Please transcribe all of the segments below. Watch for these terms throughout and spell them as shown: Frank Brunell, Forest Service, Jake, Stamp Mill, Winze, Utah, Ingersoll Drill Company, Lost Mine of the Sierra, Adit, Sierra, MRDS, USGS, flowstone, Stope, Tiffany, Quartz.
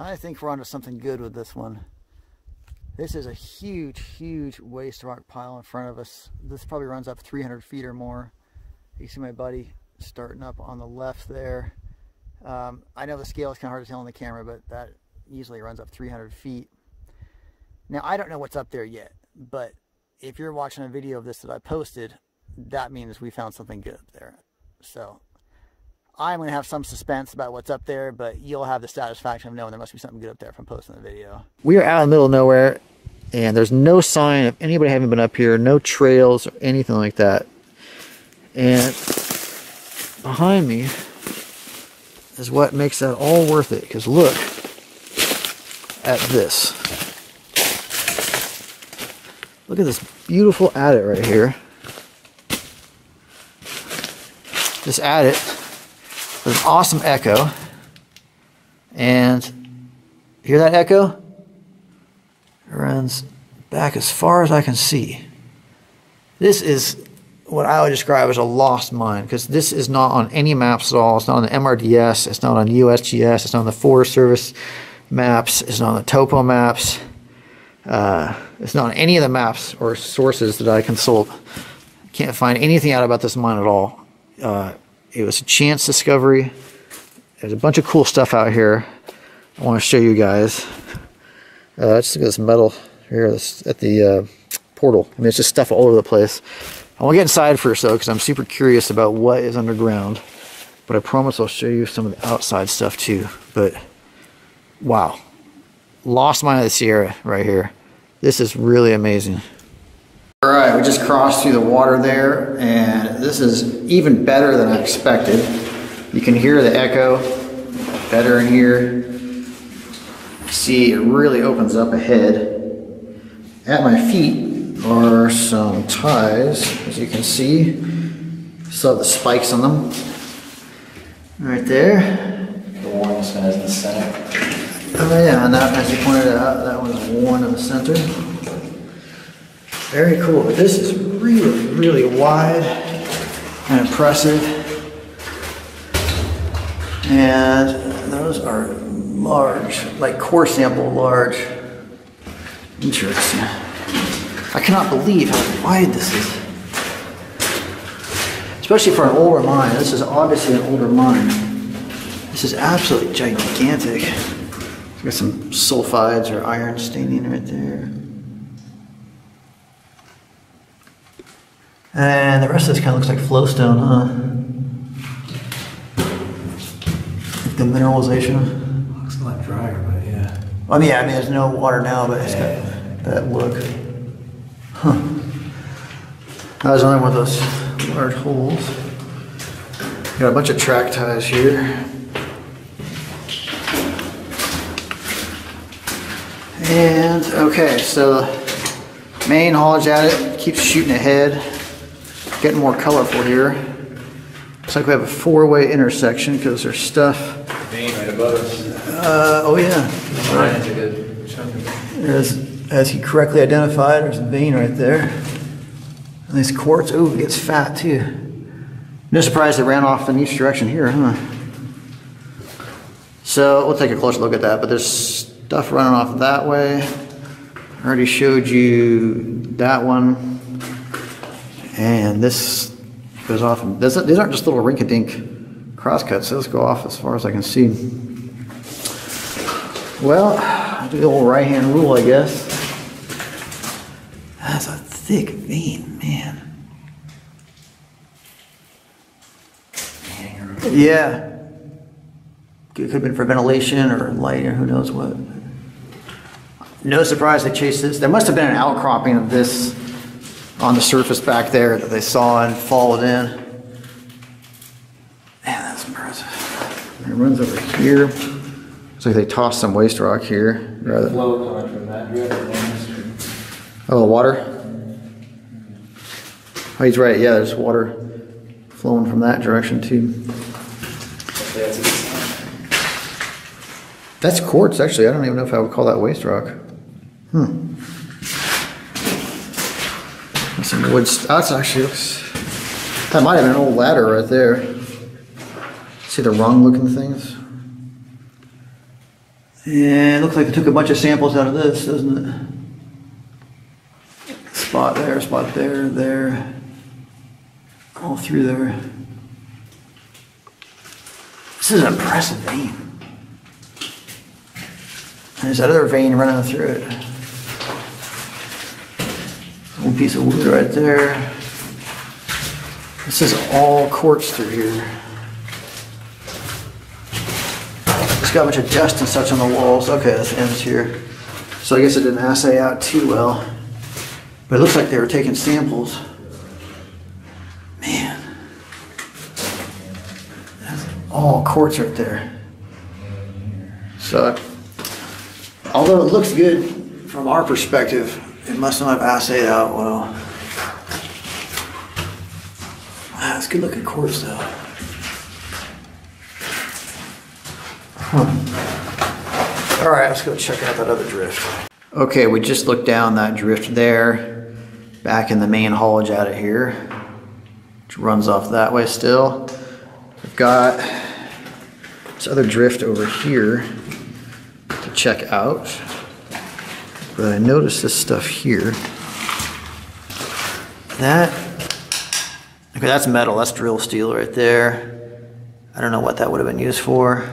I think we're onto something good with this one. This is a huge, huge waste rock pile in front of us. This probably runs up 300 feet or more. You see my buddy starting up on the left there. I know the scale is kind of hard to tell on the camera, but that easily runs up 300 feet. Now, I don't know what's up there yet, but if you're watching a video of this that I posted, that means we found something good up there. So I'm going to have some suspense about what's up there, but you'll have the satisfaction of knowing there must be something good up there from posting the video. We are out in the middle of nowhere, and there's no sign of anybody having been up here, no trails or anything like that. And behind me is what makes that all worth it, because look at this. Look at this beautiful adit right here. This adit with an awesome echo. And hear that echo? It runs back as far as I can see. This is what I would describe as a lost mine, because this is not on any maps at all. It's not on the MRDS, it's not on USGS, it's not on the Forest Service maps, it's not on the topo maps. It's not on any of the maps or sources that I consult. Can't find anything out about this mine at all. It was a chance discovery. There's a bunch of cool stuff out here I want to show you guys. Just look at this metal here at the portal. I mean, it's just stuff all over the place. I want to get inside first though, because I'm super curious about what is underground, but I promise I'll show you some of the outside stuff too. But wow, Lost Mine of the Sierra right here. This is really amazing. All right, we just crossed through the water there, and this is even better than I expected. You can hear the echo better in here. See, it really opens up ahead. At my feet are some ties, as you can see. Still have the spikes on them. Right there. The one's has the center. Oh yeah, and that, as you pointed out, that was one in the center. Very cool, but this is really, really wide and impressive. And those are large, like core sample large. Interesting. I cannot believe how wide this is. Especially for an older mine. This is obviously an older mine. This is absolutely gigantic. It's got some sulfides or iron staining right there. And the rest of this kind of looks like flowstone, huh? Like the mineralization. Looks a lot drier, but yeah. Well, yeah, I mean, there's no water now, but it's got that look. Huh. That was another one of those large holes. Got a bunch of track ties here. And, okay, so main haulage at it. Keeps shooting ahead. Getting more colorful here. Looks like we have a four-way intersection because there's stuff. Vein right above us. Oh yeah. That's a good chunk of it. As he correctly identified, there's a vein right there. And these quartz, ooh, it gets fat too. No surprise it ran off in each direction here, huh? So we'll take a closer look at that, but there's stuff running off that way. I already showed you that one. And this goes off, and these aren't just little rink-a-dink crosscuts, those go off as far as I can see. Well, I do the old right-hand rule, I guess. That's a thick vein, man. Yeah. It could have been for ventilation or light or who knows what. No surprise they chased this. There must have been an outcropping of this on the surface back there that they saw and followed in. Man, that's impressive. And it runs over here. Looks like they tossed some waste rock here. Rather. Flow coming from that direction. Oh, the water? Oh, he's right. Yeah, there's water flowing from that direction too. That's quartz, actually. I don't even know if I would call that waste rock. Hmm. That's some wood. That actually looks. That might have been an old ladder right there. See the wrong-looking things. Yeah, it looks like they took a bunch of samples out of this, doesn't it? Spot there, all through there. This is an impressive vein. There's that other vein running through it. One piece of wood right there. This is all quartz through here. It's got a bunch of dust and such on the walls. Okay, this ends here. So I guess it didn't assay out too well. But it looks like they were taking samples. Man. That's all quartz right there. So, although it looks good from our perspective, it must not have assayed out well. Wow, that's good looking quartz though. Huh. All right, let's go check out that other drift. Okay, we just looked down that drift there, back in the main haulage out of here, which runs off that way still. We've got this other drift over here to check out, but I noticed this stuff here. Okay, that's metal, that's drill steel right there. I don't know what that would have been used for.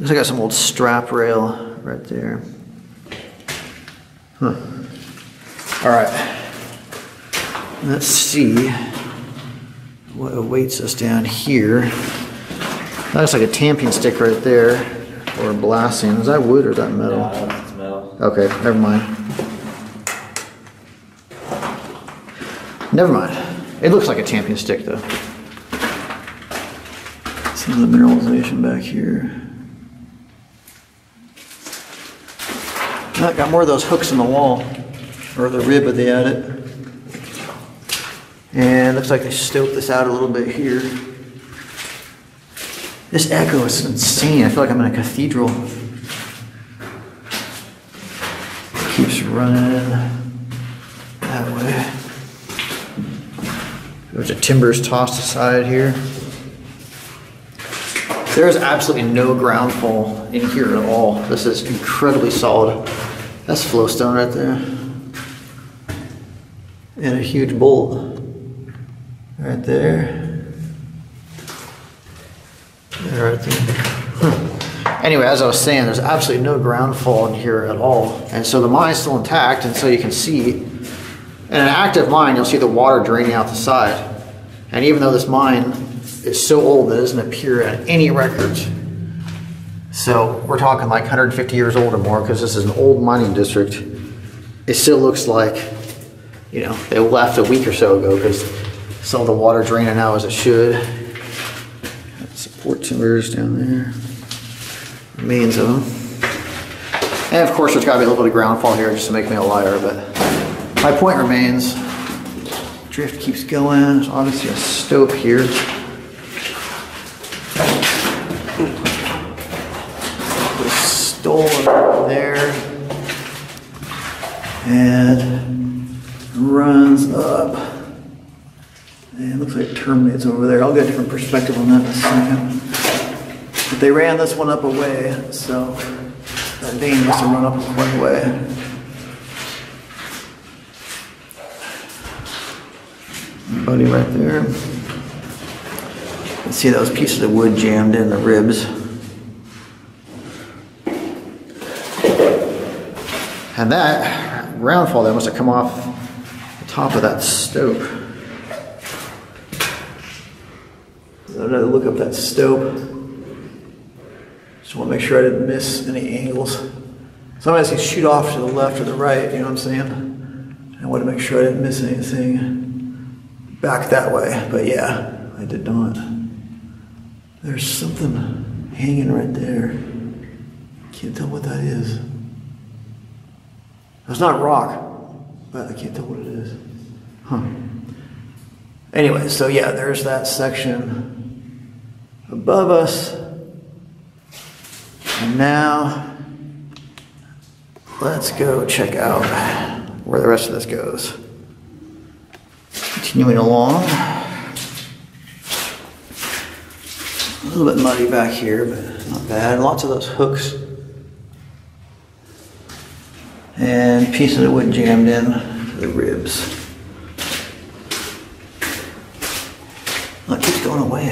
Looks like I got some old strap rail right there. Huh. All right. Let's see what awaits us down here. That looks like a tamping stick right there, or a blasting. Is that wood or is that metal? No, it's metal. Okay, never mind. Never mind. It looks like a tamping stick though. Some of the mineralization back here. Got more of those hooks in the wall, or the rib of the adit. And looks like they stoked this out a little bit here. This echo is insane. I feel like I'm in a cathedral. Keeps running that way. There's a timbers tossed aside here. There is absolutely no ground fall in here at all. This is incredibly solid. That's flowstone right there. And a huge bolt right there. And right there. Anyway, as I was saying, there's absolutely no ground fall in here at all. And so the mine's still intact, and so you can see, in an active mine, you'll see the water draining out the side. And even though this mine is so old that it doesn't appear on any records, so we're talking like 150 years old or more, because this is an old mining district. It still looks like, you know, they left a week or so ago, because some of the water draining out as it should. Support timbers down there. Remains of them. And of course, there's got to be a little bit of ground fall here just to make me a liar, but my point remains. Drift keeps going. There's obviously a stope here. There and runs up and it looks like it terminates over there. I'll get a different perspective on that in a second. But they ran this one up a way, so that vein must have run up quite a way. Buddy right there. You can see those pieces of wood jammed in the ribs. And that round fall there must have come off the top of that stope. So another look up that stope. Just want to make sure I didn't miss any angles. Sometimes you shoot off to the left or the right, you know what I'm saying? I want to make sure I didn't miss anything back that way. But yeah, I did not. There's something hanging right there. Can't tell what that is. It's not rock, but I can't tell what it is. Huh. Anyway, so yeah, there's that section above us. And now, let's go check out where the rest of this goes. Continuing along. A little bit muddy back here, but not bad. Lots of those hooks and piece of the wood jammed in to the ribs. Look, it keeps going away.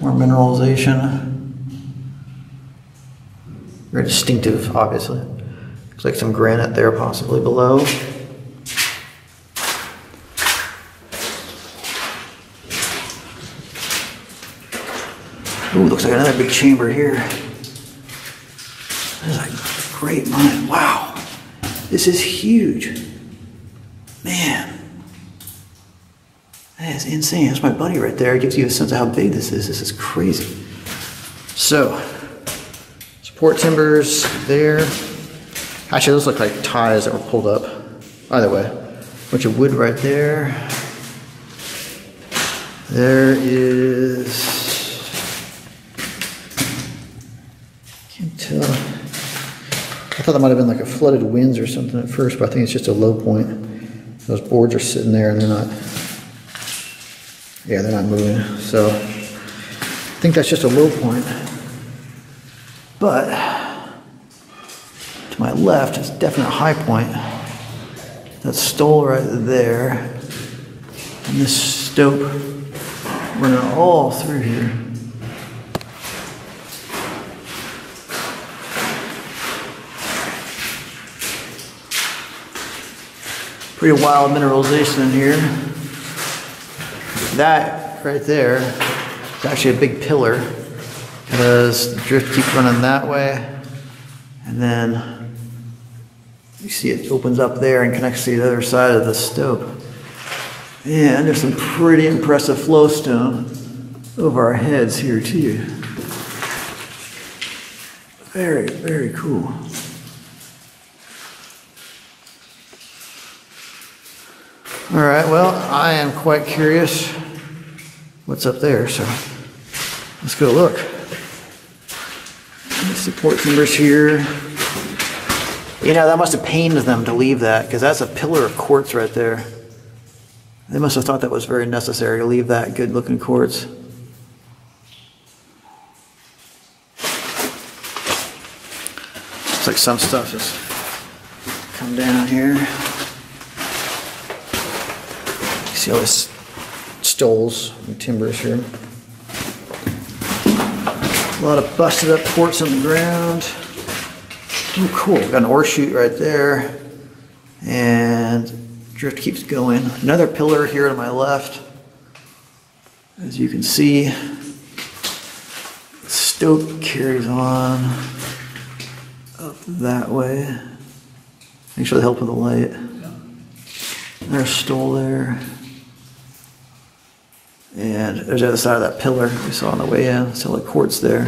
More mineralization. Very distinctive, obviously. Looks like some granite there, possibly below. Ooh, looks like another big chamber here. This is a great mine. Wow. This is huge. Man. That is insane. That's my buddy right there. It gives you a sense of how big this is. This is crazy. So, support timbers there. Actually, those look like ties that were pulled up. Either way, a bunch of wood right there. There is... I thought that might have been like a flooded winds or something at first, but I think it's just a low point. Those boards are sitting there and they're not moving. So I think that's just a low point. But to my left is definitely a high point. That stole right there. And this stope running all through here. Pretty wild mineralization in here. That right there is actually a big pillar because the drift keeps running that way, and then you see it opens up there and connects to the other side of the stope. Yeah, and there's some pretty impressive flowstone over our heads here too. Very, very cool. All right, well, I am quite curious what's up there, so let's go look. Support timbers here. You know, that must have pained them to leave that, because that's a pillar of quartz right there. They must have thought that was very necessary to leave that good-looking quartz. Looks like some stuff has come down here. See all this stoles and timbers here. A lot of busted up quartz on the ground. Oh, cool. Got an ore chute right there. And drift keeps going. Another pillar here to my left. As you can see, stope carries on up that way. Make sure they help with the light. There's a stole there. And there's the other side of that pillar we saw on the way in. Still like quartz there.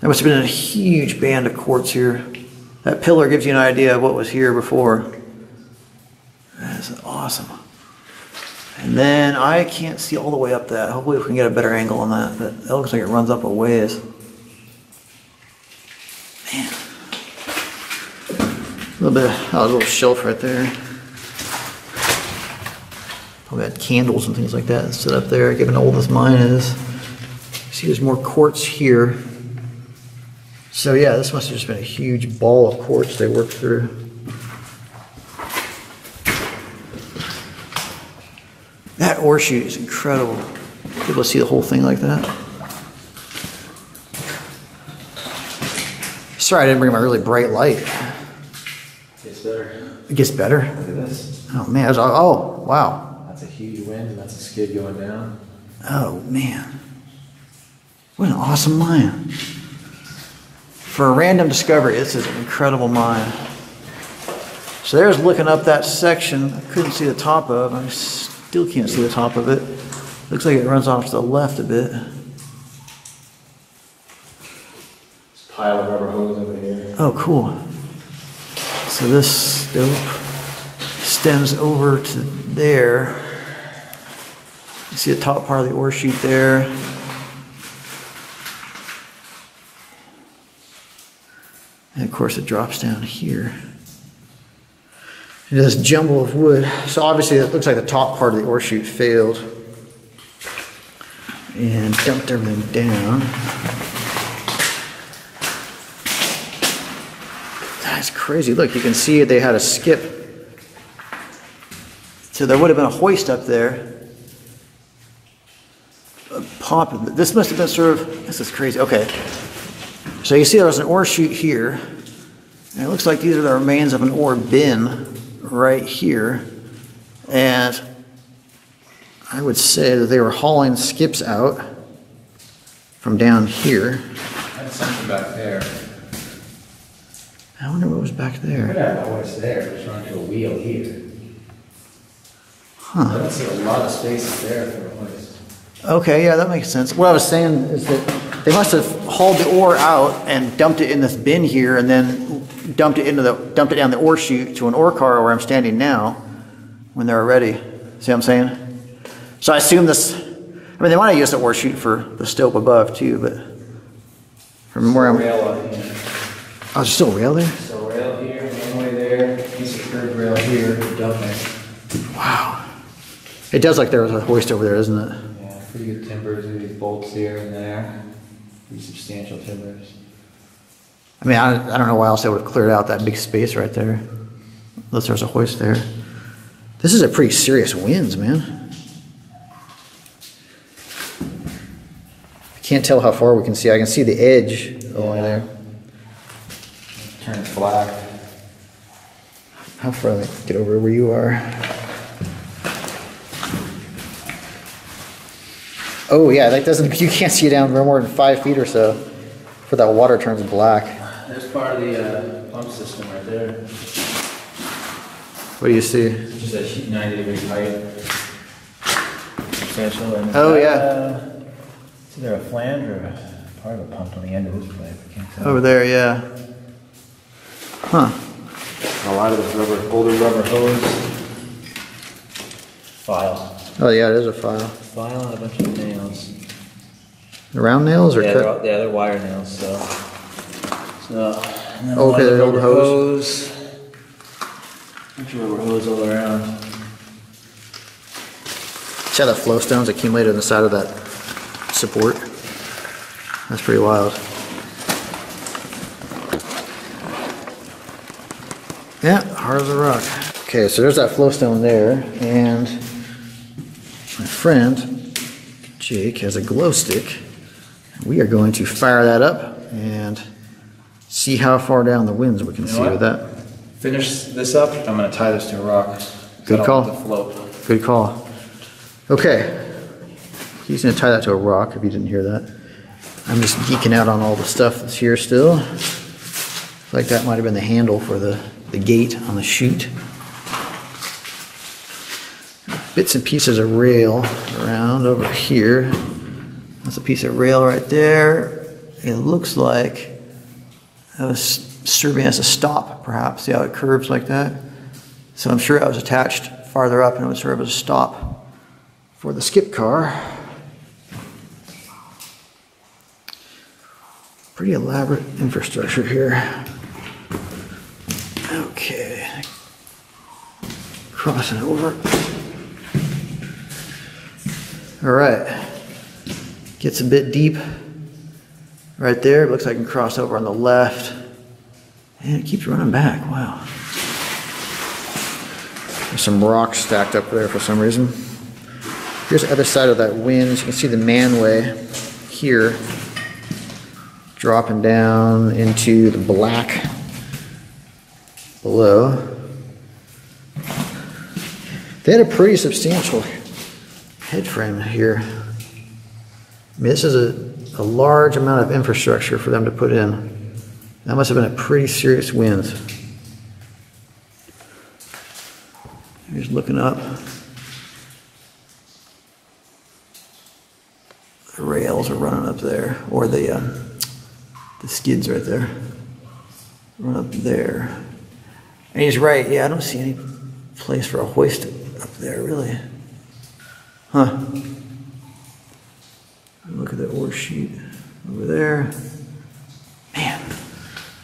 There must have been a huge band of quartz here. That pillar gives you an idea of what was here before. That is awesome. And then I can't see all the way up that. Hopefully we can get a better angle on that. But that looks like it runs up a ways. Man. A little bit of a little shelf right there. We've got candles and things like that set up there, given how old this mine is. See, there's more quartz here. So yeah, this must have just been a huge ball of quartz they worked through. That ore chute is incredible. Be able to see the whole thing like that. Sorry, I didn't bring my really bright light. Gets better. It gets better. Look at this. Oh man, was, oh wow. A huge wind, and that's a skid going down. Oh man, what an awesome mine. For a random discovery, this is an incredible mine. So there's looking up that section I couldn't see the top of. I still can't see the top of it. Looks like it runs off to the left a bit. There's a pile of rubber hose over here. Oh cool. So this dope stems over to there. You see the top part of the ore chute there. And of course it drops down here into this jumble of wood. So obviously it looks like the top part of the ore chute failed and dumped everything down. That's crazy. Look, you can see they had a skip. So there would have been a hoist up there. A pop. This must have been sort of, this is crazy. Okay. So you see there's an ore chute here. And it looks like these are the remains of an ore bin right here. And I would say that they were hauling skips out from down here. That's something back there. I wonder what was back there. I don't know what's there. It's onto a wheel here. Huh. I don't see a lot of space there for a hoist. Okay, yeah, that makes sense. What I was saying is that they must have hauled the ore out and dumped it in this bin here, and then dumped it down the ore chute to an ore car where I'm standing now when they're ready. See what I'm saying? So I assume this. I mean, they might have used the ore chute for the stope above too, but from it's where I'm. Oh, there's still a rail there? So rail here, one way there, piece of curved rail here, dumping. Wow. It does like there was a hoist over there, doesn't it? Yeah, pretty good timbers, these bolts here and there. Pretty substantial timbers. I mean, I don't know why else they would have cleared out that big space right there. Unless there's a hoist there. This is a pretty serious Winze, man. I can't tell how far we can see. I can see the edge along there. Turns black. How far do I get over where you are? Oh yeah, that doesn't. You can't see it down more than 5 feet or so. Before that water turns black. There's part of the pump system right there. What do you see? Just a 90-degree pipe. Substantial. And oh yeah. Is there a flange or a part of a pump on the end of this pipe? I can't tell. Over there, yeah. Huh. A lot of those older rubber hose. File. Oh yeah, it is a file. File and a bunch of nails. The round nails or? Yeah, they're wire nails. So okay, there's old hose. Bunch of rubber hose all around. See how the flowstones accumulated on the side of that support? That's pretty wild. Yeah, hard as a rock. Okay, so there's that flowstone there, and my friend Jake has a glow stick. We are going to fire that up and see how far down the Winze we can see with that. Finish this up. I'm going to tie this to a rock. Good call. Good call. Okay, he's going to tie that to a rock. If you didn't hear that, I'm just geeking out on all the stuff that's here still. I feel like that might have been the handle for the gate on the chute. Bits and pieces of rail around over here. That's a piece of rail right there. It looks like that was serving as a stop, perhaps. See how it curves like that? So I'm sure it was attached farther up and it would serve as a stop for the skip car. Pretty elaborate infrastructure here. Okay, crossing over. All right, gets a bit deep right there. It looks like I can cross over on the left. And it keeps running back, wow. There's some rocks stacked up there for some reason. Here's the other side of that Winze. You can see the manway here, dropping down into the black below. They had a pretty substantial head frame here. I mean, this is a large amount of infrastructure for them to put in. That must have been a pretty serious Winze. Here's looking up. The rails are running up there, or the skids right there. Run up there. And he's right, yeah, I don't see any place for a hoist up there, really. Huh. Look at that ore sheet over there. Man,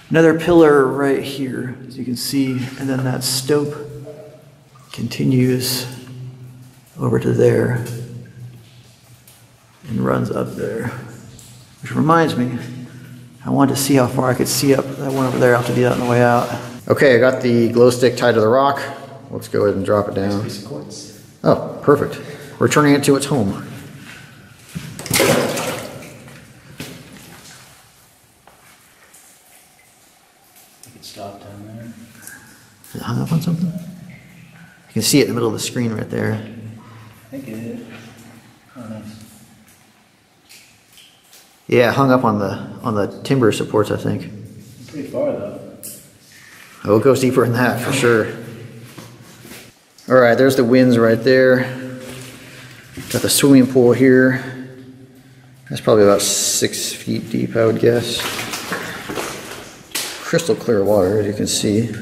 another pillar right here, as you can see, and then that stope continues over to there and runs up there. Which reminds me, I wanted to see how far I could see up that one over there. I'll have to do that on the way out. Okay, I got the glow stick tied to the rock. Let's go ahead and drop it down. Nice piece of quartz. Oh, perfect. Returning it to its home. You can stop down there. Is it hung up on something? You can see it in the middle of the screen right there. I think it is. Oh, nice. Yeah, hung up on the timber supports, I think. Pretty far though. Oh, it goes deeper than that for sure. All right, there's the Winze right there. Got the swimming pool here. That's probably about 6 feet deep, I would guess. Crystal clear water, as you can see. A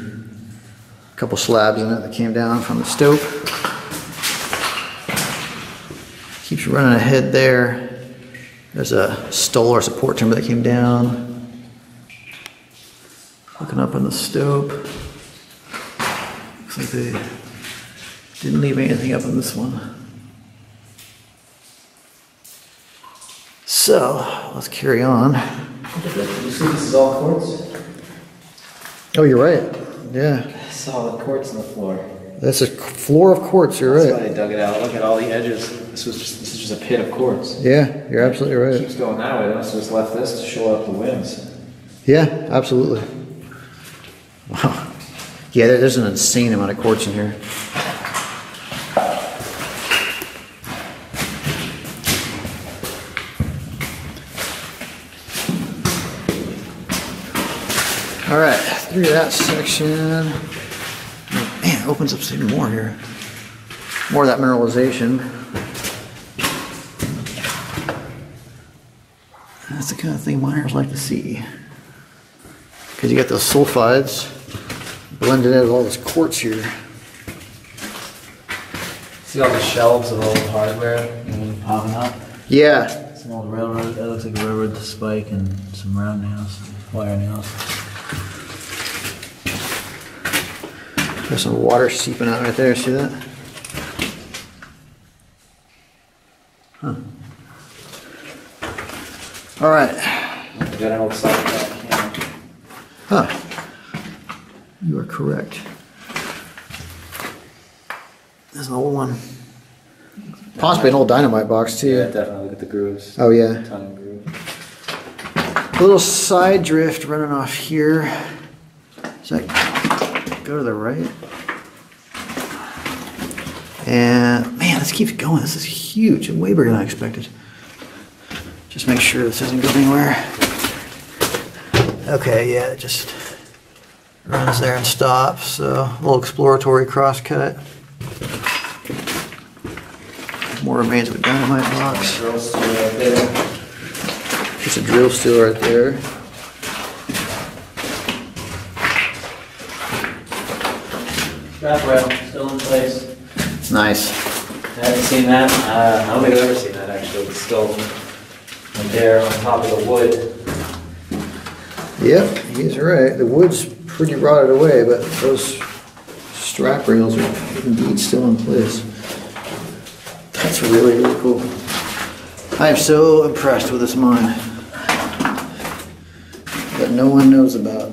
couple slabs in it that came down from the stope. Keeps running ahead there. There's a stole or support timber that came down. Looking up on the stope. Looks like they didn't leave anything up on this one. So, let's carry on. You see this is all quartz? Oh, you're right. Yeah. Solid quartz on the floor. That's a floor of quartz, you're right. That's why they dug it out. Look at all the edges. This is just a pit of quartz. Yeah, you're absolutely right. It keeps going that way. They must have just left this to show up the winds. Yeah, absolutely. Wow. Yeah, there's an insane amount of quartz in here. All right, through that section. Man, it opens up even more here. More of that mineralization. That's the kind of thing miners like to see. Because you got those sulfides blended in with all this quartz here. See all the shelves of old hardware popping up? Yeah. It's an old railroad. That looks like a railroad spike and some round nails, wire nails. There's some water seeping out right there. See that? Huh. All right. Got an old side. Huh, you are correct. There's an old one. Possibly an old dynamite box too. Yeah, definitely, look at the grooves. Oh yeah. Ton of groove. A little side drift running off here. Does that go to the right? And man, this keeps going. This is huge and way bigger than I expected. Just make sure this doesn't go anywhere. Okay, yeah, it just runs there and stops. So a little exploratory crosscut. More remains of a dynamite box. Drill steel right there. Just a drill steel right there. Wraparound still in place. Nice. I haven't seen that. I don't think I've ever seen that actually. It's still right there on top of the wood. Yep, he's right. The wood's pretty rotted away, but those strap rails are indeed still in place. That's really, really cool. I am so impressed with this mine that no one knows about.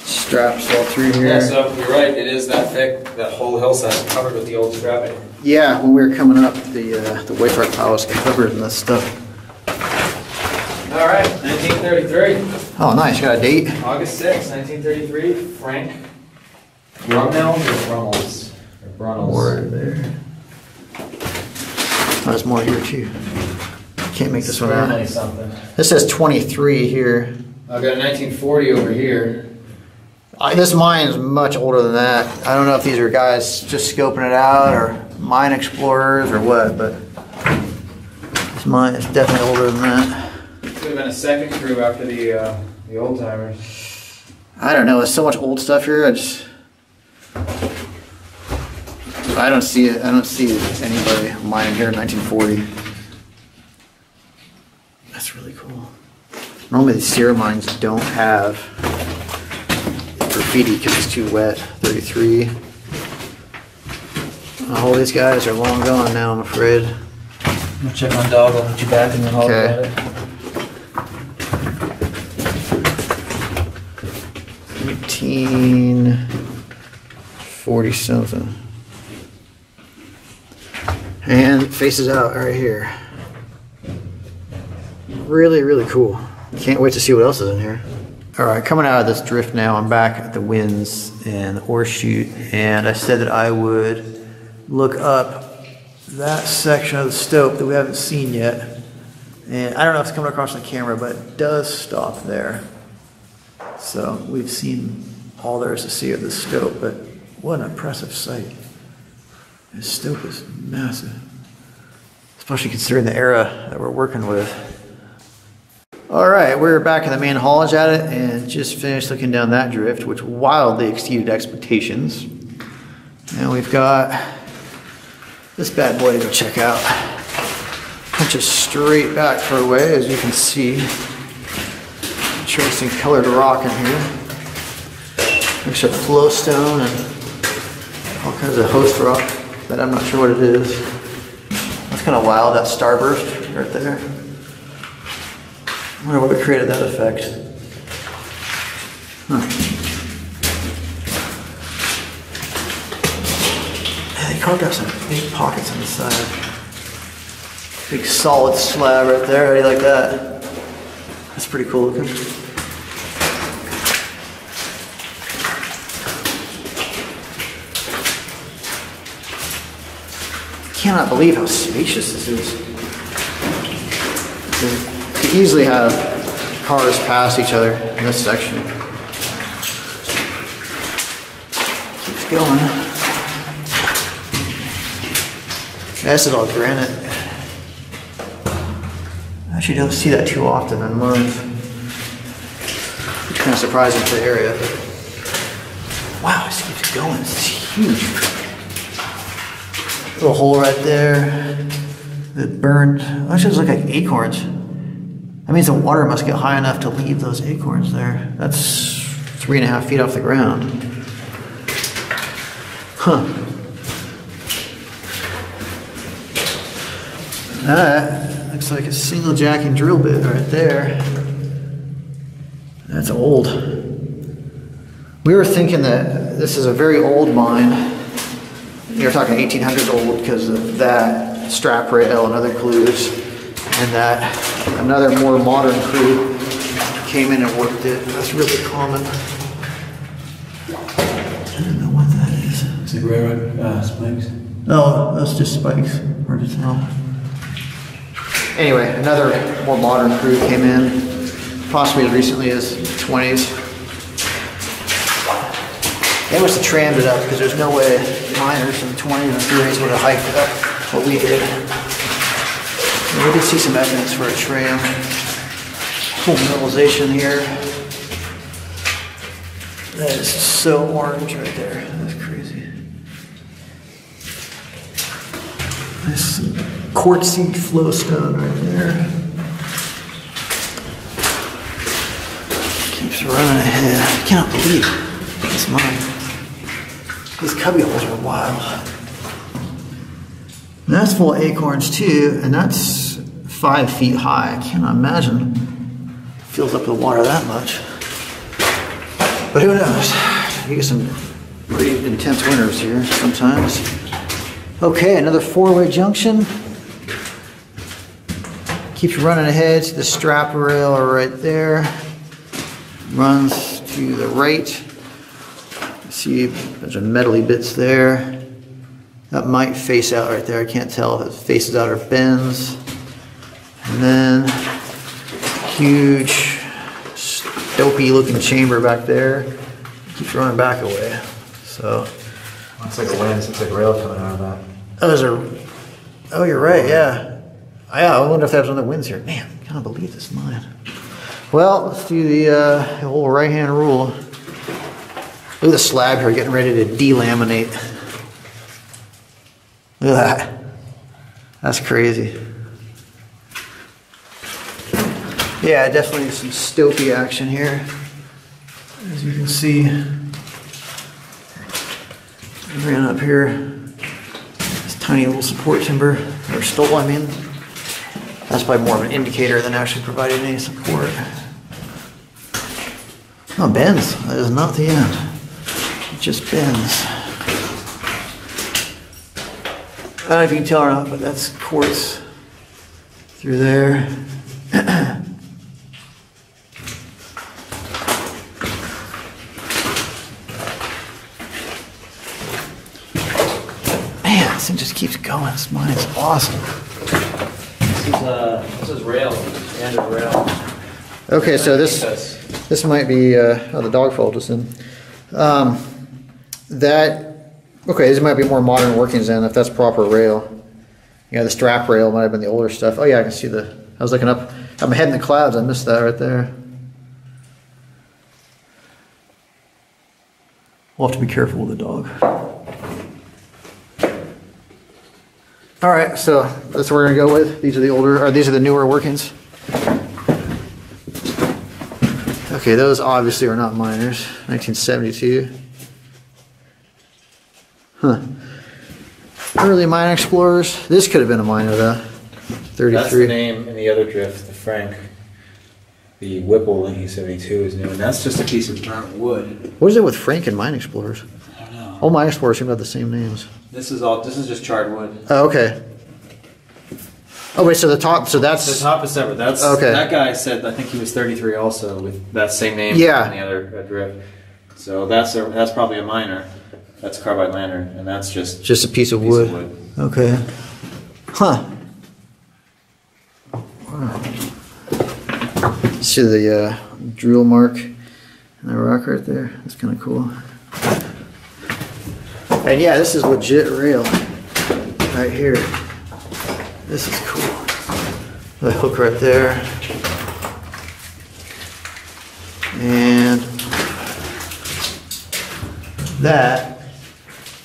Straps all through here. Yeah, so you're right. It is that thick. That whole hillside is covered with the old strapping. Yeah, when we were coming up, the Wayfark pile was covered in this stuff. All right, 1933. Oh, nice. You got a date? August 6, 1933. Frank Brunell or Brunels? More there. Oh, there's more here too. Can't make this one out. Something. This says 23 here. I've got 1940 over here. This mine is much older than that. I don't know if these are guys just scoping it out or mine explorers or what, but this mine is definitely older than that. Could have been a second crew after the old timers. I don't know. There's so much old stuff here. I don't see it. I don't see anybody mining here in 1940. That's really cool. Normally the Sierra mines don't have graffiti because it's too wet. 33. All these guys are long gone now, I'm afraid. I'm gonna check my dog. I'll put you back and then I'll okay. About it. 1940-something. And faces out right here. Really, really cool. Can't wait to see what else is in here. All right, coming out of this drift now, I'm back at the Winze and the ore chute, and I said that I would look up that section of the stope that we haven't seen yet. And I don't know if it's coming across on the camera, but it does stop there. So we've seen all there is to see of the stope, but what an impressive sight. This stope is massive, especially considering the era that we're working with. All right, we're back in the main haulage at it and just finished looking down that drift, which wildly exceeded expectations. Now we've got this bad boy to go check out. Punches straight back for a way, as you can see. Interesting colored rock in here. Mix of flowstone and all kinds of host rock that I'm not sure what it is. That's kind of wild, that starburst right there. I wonder what created that effect. Huh. Yeah, they carved out some big pockets on the side. Big solid slab right there. How do you like that? That's pretty cool looking. Cannot believe how spacious this is. You could easily have cars pass each other in this section. Keeps going. Yeah, this is all granite. I actually don't see that too often in mines. It's kind of surprising to the area. Wow, this keeps going. This is huge. Little hole right there that burned. Actually, it looks like acorns. That means the water must get high enough to leave those acorns there. That's 3.5 feet off the ground. Huh. That looks like a single jack and drill bit right there. That's old. We were thinking that this is a very old mine. You're talking 1800s old because of that strap rail and other clues, and that another more modern crew came in and worked it. That's really common. I don't know what that is. It's the railroad spikes. No, that's just spikes. Hard to tell. Anyway, another more modern crew came in, possibly as recently as the 20s. They must have trammed it up because there's no way miners in the 20s and 30s would have hiked up what we did. And we did see some evidence for a tram. Full mineralization here. That is so orange right there. That's crazy. This quartzy flowstone right there. Keeps running ahead. I cannot believe it's mine. These cubby holes are wild. And that's full of acorns too, and that's 5 feet high. I cannot imagine it fills up the water that much. But who knows? You get some pretty intense winters here sometimes. Okay, another four-way junction. Keeps running ahead to the strap rail right there. Runs to the right. See a bunch of metally bits there. That might face out right there. I can't tell if it faces out or bends. And then huge stopey looking chamber back there. Keeps running back away. So it's like a lens, it's like a rail coming out of that. Oh, there's a, oh, you're right, yeah. Yeah, I wonder if there's another winds here. Man, I can't believe this mine. Well, let's do the whole right hand rule. Look at the slab here getting ready to delaminate. Look at that. That's crazy. Yeah, definitely some stopey action here. As you can see, I ran up here. This tiny little support timber, or stole, I mean. That's probably more of an indicator than actually providing any support. No, it bends. That is not the end. It just bends. I don't know if you can tell or not, but that's quartz through there. Man, this thing just keeps going. This mine is awesome. This is rail, the end of rail. Okay, so this might be oh, the dog fold is in. This might be more modern workings then, if that's proper rail. Yeah, the strap rail might have been the older stuff. Oh yeah, I can see the, I was looking up, I'm heading the clouds, I missed that right there. We'll have to be careful with the dog. All right, so that's what we're gonna go with. These are the older, or these are the newer workings. Okay, those obviously are not miners, 1972. Huh. Early mine explorers. This could have been a miner though. 33. That's the name in the other drift, the Frank. The Whipple 1972 is new, and that's just a piece of burnt wood. What is it with Frank and mine explorers? I don't know. All mine explorers seem to have the same names. This is just charred wood. Oh, okay. Oh wait, so the top, so that's the top is separate. That's okay. That guy said I think he was 33 also with that same name. Yeah. In the other drift. So that's probably a miner. That's carbide lantern, and that's just a piece of wood. Okay. Huh. Wow. See the drill mark and the rock right there. That's kind of cool. And yeah, this is legit rail right here. This is cool. The hook right there. And that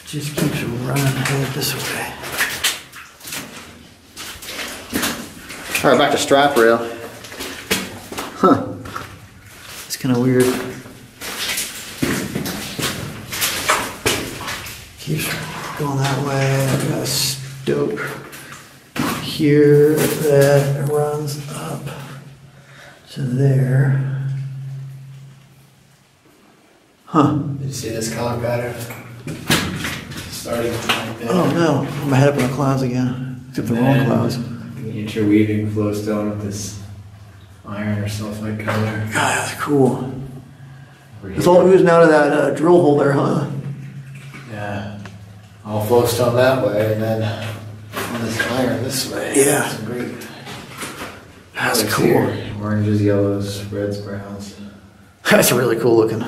just keeps running ahead this way. All right, back to strap rail. Huh. It's kind of weird. Keeps going that way. I've got a stope here that runs up to there. Huh. Did you see this color pattern? Oh no, I'm head up in the clouds again. Except the wrong clouds. Interweaving flowstone with this iron or sulfide color. God, that's cool. It's all oozing out of that drill hole there, huh? Yeah. All flowstone that way, and then on this iron this way. Yeah. That's great. That's cool. Here. Oranges, yellows, reds, browns. That's really cool looking.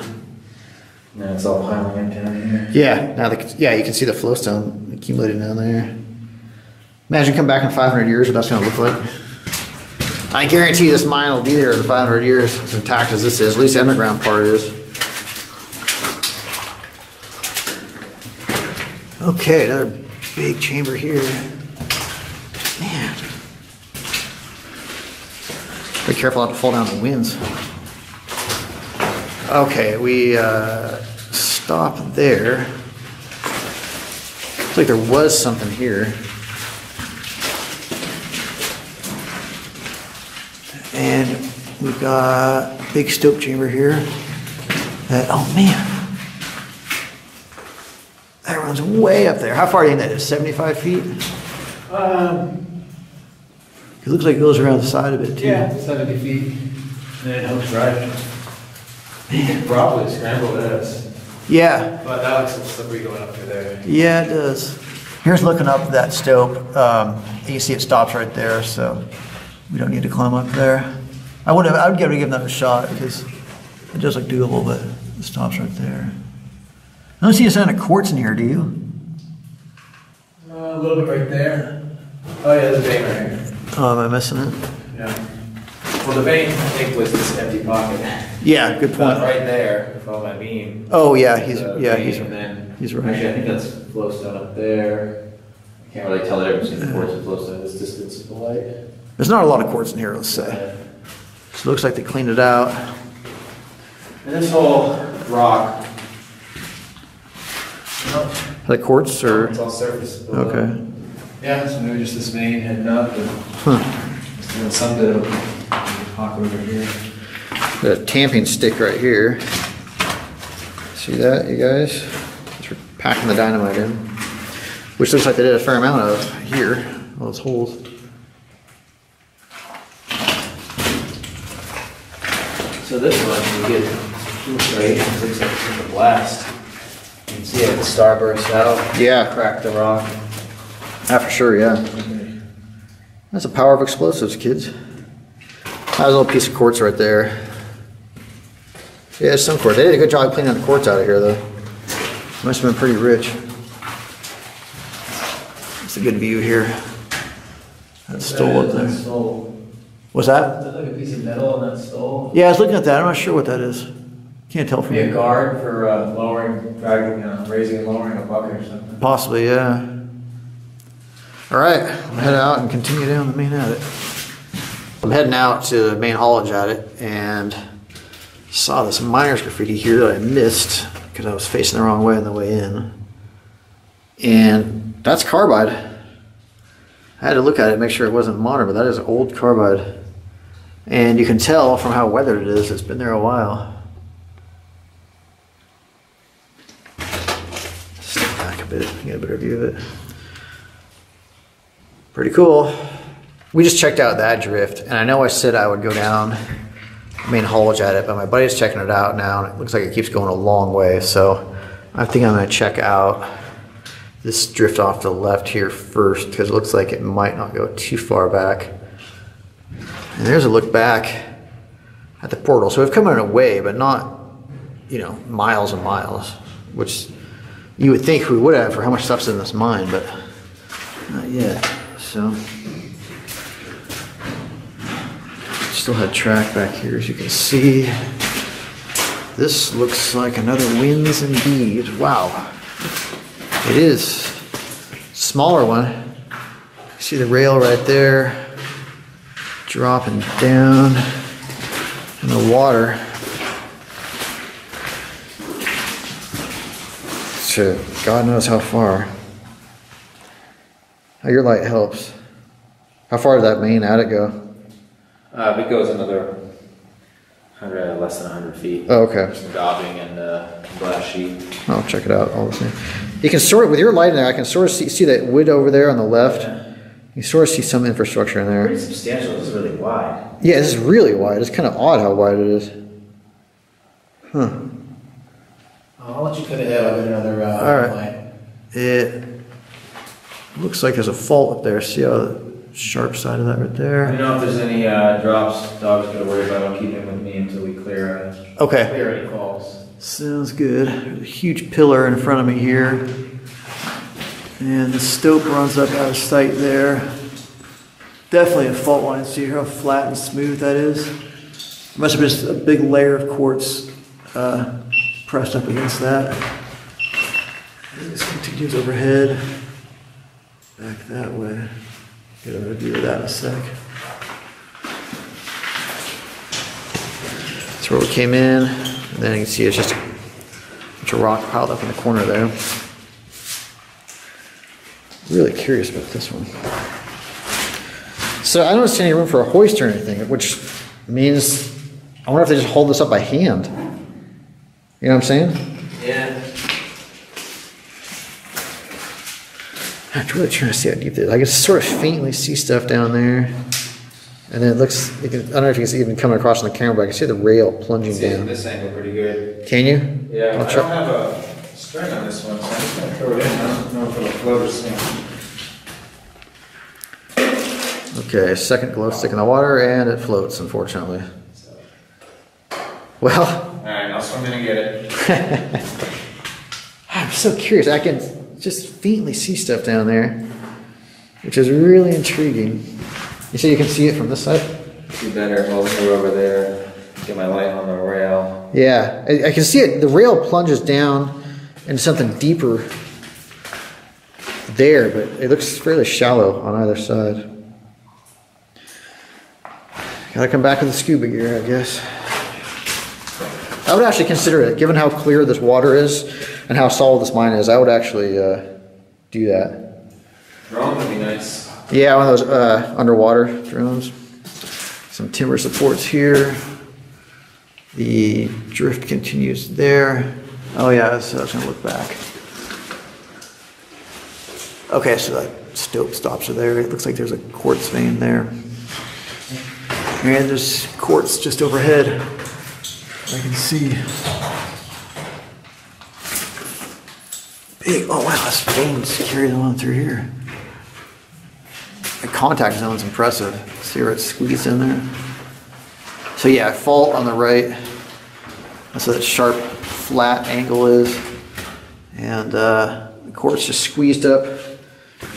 Now it's all piling up down here. Yeah, now you can see the flowstone accumulating down there. Imagine come back in 500 years what that's going to look like. I guarantee this mine will be there in 500 years, as intact as this is. At least the underground part is. Okay, another big chamber here. Man. Be careful not to fall down the winds. Okay, we stop there. Looks like there was something here. And we've got a big stope chamber here. That, oh man. That runs way up there. How far do you think that is? 75 feet? It looks like it goes around the side of it too. Yeah, 70 feet. And it helps right. You could probably scramble this. Yeah. But that looks a little slippery going up through there. Yeah, it does. Here's looking up that stope. You see it stops right there, so we don't need to climb up there. I would give them a shot because it does look doable, but it stops right there. I don't see a sign of quartz in here, do you? A little bit right there. Oh yeah, there's a vein right here. Oh, am I missing it? Yeah. Well, the vein, I think, was this empty pocket. Yeah, good point. Right there, with all my beam. Oh yeah, he's right. Actually, I think that's flowstone up there. I can't really tell the difference between quartz and flowstone. This distance of the light. There's not a lot of quartz in here, let's say. Yeah. So it looks like they cleaned it out. And this whole rock. Are they quartz or? It's all surface. Okay. Yeah, so maybe just this vein heading up. And some bit of pocket over here. The tamping stick right here. See that, you guys? Just packing the dynamite in, which looks like they did a fair amount of here, all those holes. So this one, you get right, looks like it's in the blast. You can see it, the star burst out. Yeah. Cracked the rock. That for sure, yeah. Okay. That's the power of explosives, kids. That was a little piece of quartz right there. Yeah, it's some quartz. They did a good job cleaning the quartz out of here, though. Must have been pretty rich. It's a good view here. That's stole up there. Stole. What's that? Is that like a piece of metal on that stole? Yeah, I was looking at that. I'm not sure what that is. Can't tell from here. Be a guard for lowering, dragging, raising, and lowering a bucket or something. Possibly, yeah. All right, we'll head out and continue down the main adit. I'm heading out to the main haulage adit and saw this miner's graffiti here that I missed because I was facing the wrong way on the way in. And that's carbide. I had to look at it, make sure it wasn't modern, but that is old carbide. And you can tell from how weathered it is, it's been there a while. Step back a bit, get a better view of it. Pretty cool. We just checked out that drift, and I know I said I would go down main haulage at it, but my buddy's checking it out now, and it looks like it keeps going a long way, so I think I'm going to check out this drift off to the left here first, because it looks like it might not go too far back. And there's a look back at the portal. So we've come in a way, but not, you know, miles and miles, which you would think we would have for how much stuff's in this mine, but not yet. So still had track back here, as you can see. This looks like another Winze indeed. Wow, it is. Smaller one. See the rail right there, dropping down in the water. So God knows how far. Oh, your light helps. How far did that main attic go? It goes another less than 100 feet. Oh, okay. Some daubing and glass sheet. I'll check it out all the same. You can sort of, with your light in there, I can sort of see that wood over there on the left. Yeah. You sort of see some infrastructure in there. Pretty substantial. It's really wide. Yeah, this is really wide. It's kind of odd how wide it is. Huh. I'll let you cut it out with another light. It looks like there's a fault up there. See how sharp side of that right there. I don't know if there's any drops dogs gotta worry about. I'll keep them with me until we clear any falls. Sounds good. There's a huge pillar in front of me here. And the stope runs up out of sight there. Definitely a fault line. See how flat and smooth that is? Must have been just a big layer of quartz pressed up against that. And this continues overhead. Back that way. Get a view of that in a sec. That's where we came in. And then you can see it's just a bunch of rock piled up in the corner there. Really curious about this one. So I don't see any room for a hoist or anything, which means I wonder if they just hold this up by hand. You know what I'm saying? Yeah. I'm really trying to see how deep it is. I can sort of faintly see stuff down there. And then it looks, I don't know if you can see even coming across on the camera, but I can see the rail plunging down. This angle pretty good. Can you? Yeah, I don't have a string on this one, so I'm just going to throw it in. I don't know if it'll float or sink. Okay, second glow stick in the water, and it floats, unfortunately. Well. All right, I'll swim in and get it. I'm so curious. I can just faintly see stuff down there, which is really intriguing. You say you can see it from this side? See better. I'll go over there, get my light on the rail. Yeah, I can see it. The rail plunges down into something deeper there, but it looks fairly shallow on either side. Gotta come back with the scuba gear, I guess. I would actually consider it, given how clear this water is and how solid this mine is. I would actually do that. Drone would be nice. Yeah, one of those underwater drones. Some timber supports here. The drift continues there. Oh yeah, so I was gonna look back. Okay, so that stope stops are there. It looks like there's a quartz vein there. And there's quartz just overhead. I can see. Big, oh wow, this vein's carrying on through here. The contact zone's impressive. See where it squeezed in there? So yeah, fault on the right. That's what that sharp, flat angle is. And the quartz just squeezed up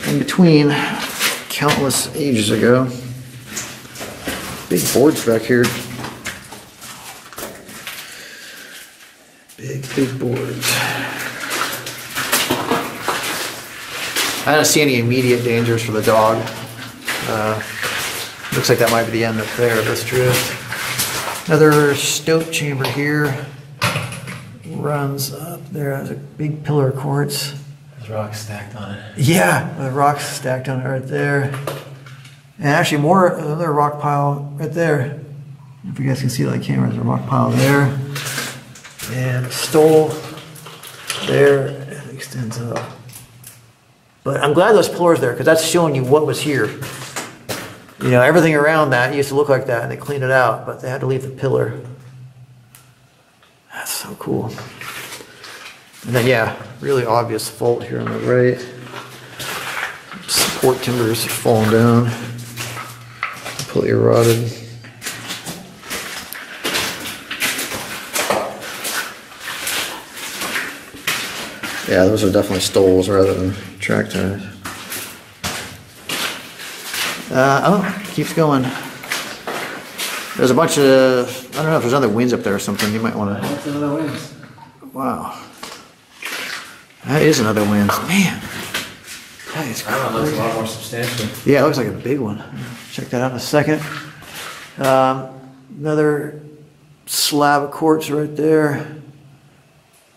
in between countless ages ago. Big boards back here. Big boards. I don't see any immediate dangers for the dog. Looks like that might be the end up there of this drift. Another stope chamber here runs up there. There's a big pillar of quartz. There's rocks stacked on it. Yeah, the rocks stacked on it right there. And actually more, another rock pile right there. If you guys can see that on the camera, there's a rock pile there. And stole there, it extends up. But I'm glad those pillars there, because that's showing you what was here. You know, everything around that used to look like that, and they cleaned it out, but they had to leave the pillar. That's so cool. And then, yeah, really obvious fault here on the right. Support timbers falling down, completely rotted. Yeah, those are definitely stoles rather than track ties. Oh, keeps going. There's a bunch of, I don't know if there's other Winze up there or something. You might want to. That's another Winze. Wow. That is another Winze. Man. That is crazy. I don't know, it's a lot more substantial. Yeah, it looks like a big one. Check that out in a second. Another slab of quartz right there.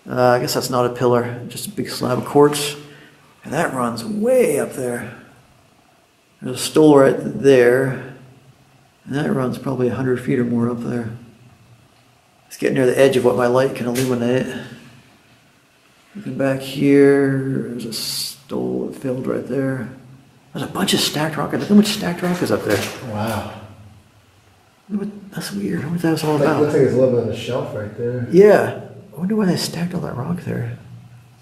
I guess that's not a pillar, just a big slab of quartz. And that runs way up there. There's a stole right there. And that runs probably 100 feet or more up there. It's getting near the edge of what my light can illuminate. Looking back here, there's a stole that failed right there. There's a bunch of stacked rock. Look how much stacked rock is up there. Wow. That's weird. I wonder what that was all about. It looks like there's a little bit of a shelf right there. Yeah. I wonder why they stacked all that rock there.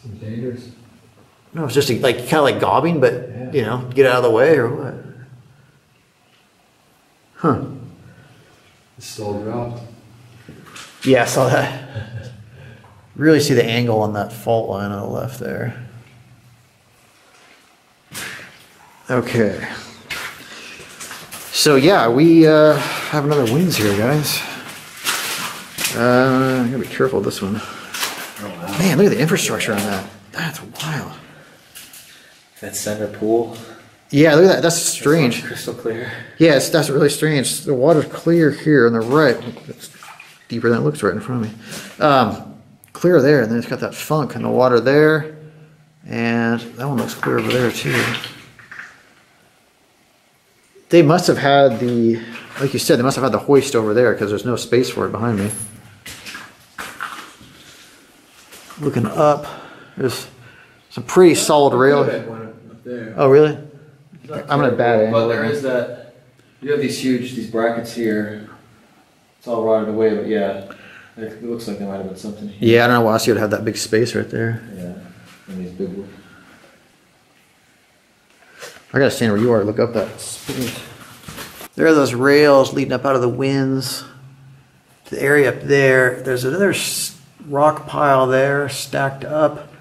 Some dangerous. No, it's just like kind of like gobbing, but yeah. You know, get out of the way or what? Huh? It's still dropped. Yeah, I saw that. Really see the angle on that fault line on the left there. Okay. So yeah, we have another Winze here, guys. I'm gonna be careful of this one. Man, look at the infrastructure on that. That's wild. That center pool. Yeah, look at that. That's strange. It's crystal clear. Yes, that's really strange. The water's clear here on the right. It's deeper than it looks right in front of me. Clear there, and then it's got that funk in the water there. And that one looks clear over there too. They must have had the, like you said, they must have had the hoist over there because there's no space for it behind me. Looking up, there's some pretty solid rail. Up there. Oh, really? I'm gonna bat it. But there is that. You have these huge, these brackets here. It's all rotted away, but yeah, it looks like there might have been something here. Yeah, I don't know why else you would have that big space right there. Yeah, and these big ones. I gotta stand where you are. Look up that space. There are those rails leading up out of the Winze. The area up there. There's another rock pile there stacked up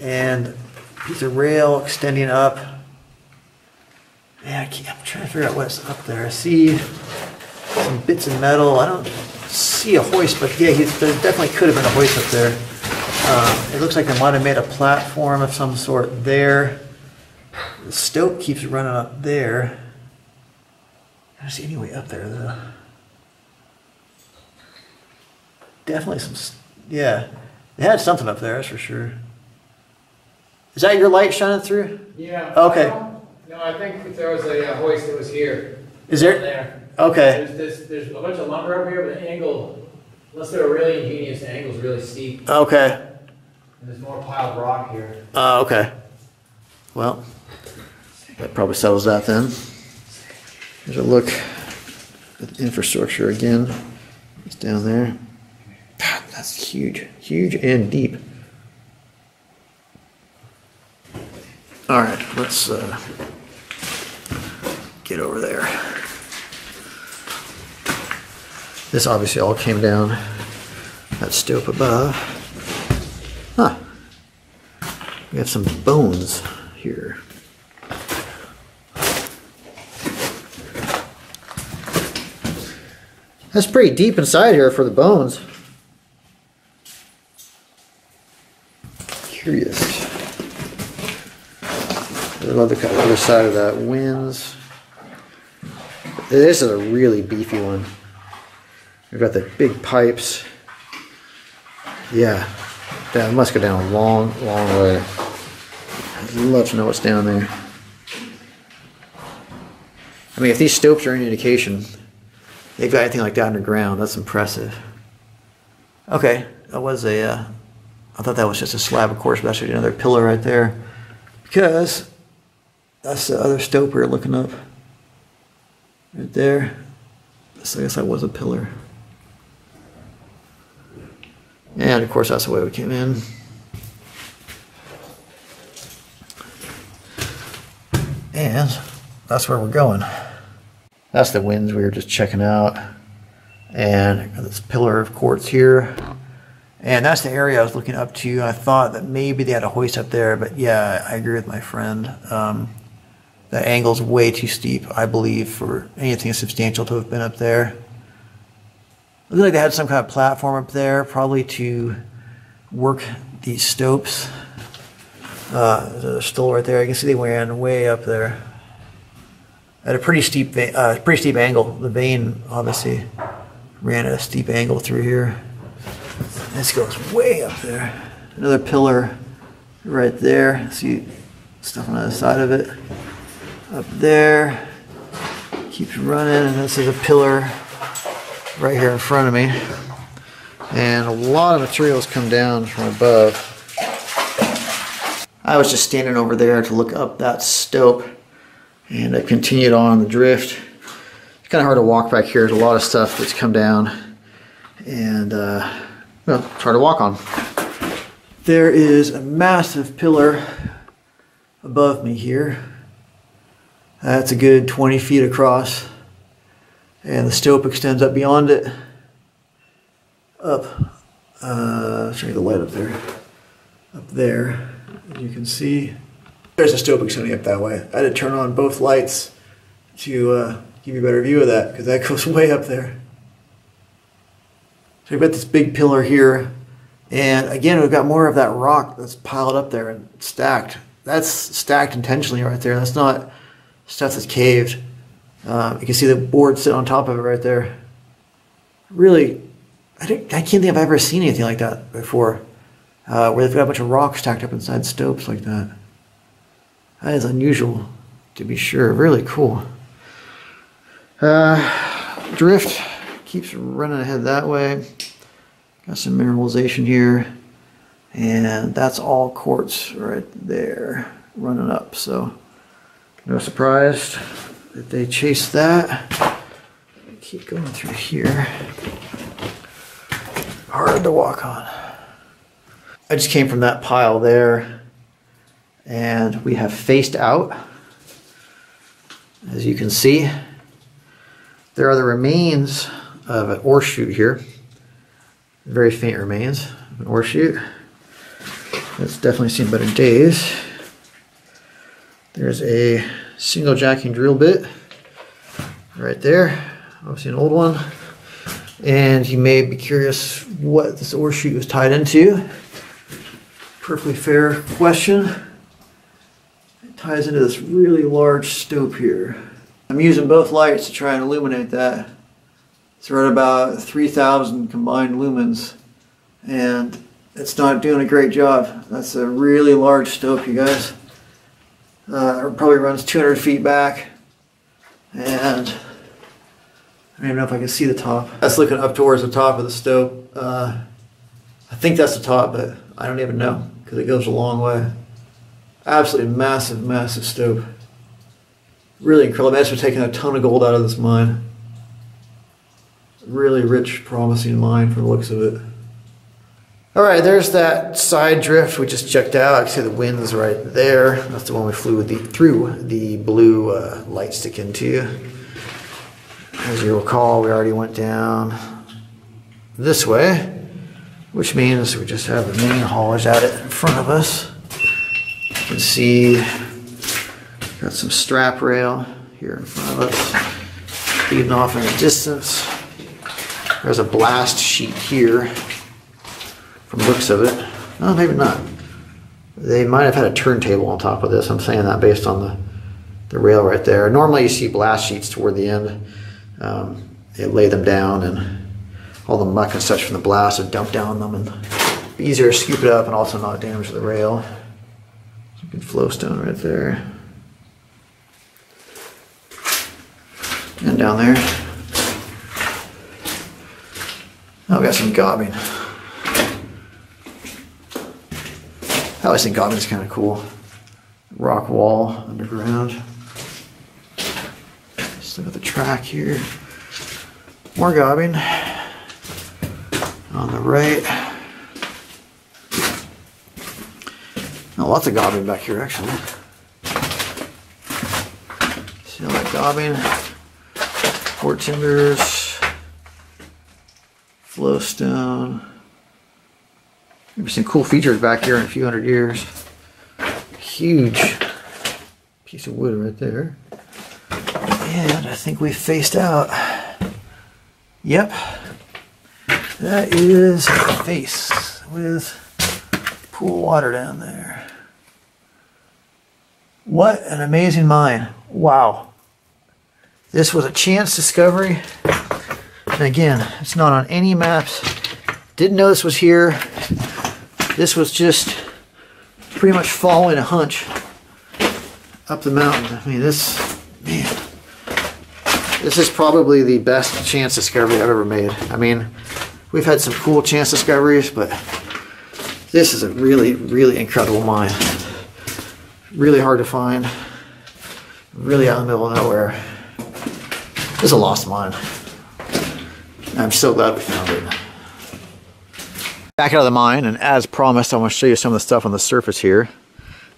and a piece of rail extending up. Yeah, I'm trying to figure out what's up there. I see some bits of metal. I don't see a hoist, but yeah, there definitely could have been a hoist up there. It looks like they might have made a platform of some sort there. The stope keeps running up there. I don't see any way up there though. Definitely some, yeah. They had something up there, that's for sure. Is that your light shining through? Yeah. Okay. No, I think if there was a hoist that was here. Is there? There. Okay. There's a bunch of lumber up here, but the angle, unless they were really ingenious, the angle's really steep. Okay. There's more piled rock here. Oh, okay. Well, that probably settles that then. There's a look at the infrastructure again. It's down there. God, that's huge. Huge and deep. Alright, let's get over there. This obviously all came down that stope above. Huh. We have some bones here. That's pretty deep inside here for the bones. Curious. I love the other side of that Winze. This is a really beefy one. We've got the big pipes. Yeah, that must go down a long, long way. I'd love to know what's down there. I mean, if these stopes are any indication, they've got anything like that underground. That's impressive. Okay, that was a, I thought that was just a slab, of course, but that's actually another pillar right there. Because that's the other stope we were looking up. Right there. So I guess that was a pillar. And of course that's the way we came in. And that's where we're going. That's the Winze we were just checking out. And this pillar of quartz here. And that's the area I was looking up to. I thought that maybe they had a hoist up there, but yeah, I agree with my friend. The angle's way too steep, I believe, for anything substantial to have been up there. It looked like they had some kind of platform up there, probably to work these stopes. They're still right there. You can see they ran way up there at a pretty steep angle. The vein obviously ran at a steep angle through here. This goes way up there. Another pillar right there. See stuff on the other side of it. Up there, keeps running, and this is a pillar right here in front of me. And a lot of materials come down from above. I was just standing over there to look up that stope, and I continued on the drift. It's kind of hard to walk back here. There's a lot of stuff that's come down, and well, it's hard to walk on. There is a massive pillar above me here. That's a good 20 feet across, and the stope extends up beyond it. Up, show you the light up there, as you can see. There's a stope extending up that way. I had to turn on both lights to give you a better view of that, because that goes way up there. So we've got this big pillar here, and again, we've got more of that rock that's piled up there and stacked. That's stacked intentionally right there. That's not stuff that's caved. You can see the board sit on top of it right there. Really, I can't think I've ever seen anything like that before, where they've got a bunch of rocks stacked up inside stopes like that. That is unusual, to be sure. Really cool. Drift keeps running ahead that way. Got some mineralization here, and that's all quartz right there, running up. So. No surprise that they chased that. Keep going through here. Hard to walk on. I just came from that pile there, and we have faced out. As you can see, there are the remains of an ore chute here. Very faint remains of an ore chute. It's definitely seen better days. There's a single jacking drill bit right there, obviously an old one. And you may be curious what this ore chute was tied into. Perfectly fair question. It ties into this really large stope here. I'm using both lights to try and illuminate that. It's right about 3,000 combined lumens, and it's not doing a great job. That's a really large stope, you guys. It probably runs 200 feet back, and I don't even know if I can see the top. That's looking up towards the top of the stope. I think that's the top, but I don't even know, because it goes a long way. Absolutely massive, massive stope. Really incredible. That's for taking a ton of gold out of this mine. Really rich, promising mine from the looks of it. All right, there's that side drift we just checked out. I can see the Winze right there. That's the one we flew through the blue light stick into. As you recall, we already went down this way, which means we just have the main haulers out in front of us. You can see got some strap rail here in front of us, leading off in the distance. There's a blast sheet here. From the looks of it, no, maybe not. They might have had a turntable on top of this. I'm saying that based on the rail right there. Normally you see blast sheets toward the end. They lay them down and all the muck and such from the blast are dumped down them, and it'd be easier to scoop it up and also not damage the rail. Some good flowstone right there. And down there. Oh, we got some gobbing. I always think goblins kind of cool. Rock wall underground. Just look at the track here. More goblin on the right. Oh, lots of goblin back here actually. See all that goblin. Fort timbers. Flowstone. Maybe some cool features back here in a few hundred years. Huge piece of wood right there. And I think we faced out. Yep. That is a face with pool water down there. What an amazing mine. Wow. This was a chance discovery. And again, it's not on any maps. Didn't know this was here. This was just pretty much following a hunch up the mountain. I mean, this is probably the best chance discovery I've ever made. I mean, we've had some cool chance discoveries, but this is a really, really incredible mine. Really hard to find. Really out in the middle of nowhere. This is a lost mine. I'm so glad we found it. Back out of the mine, and as promised, I want to show you some of the stuff on the surface here.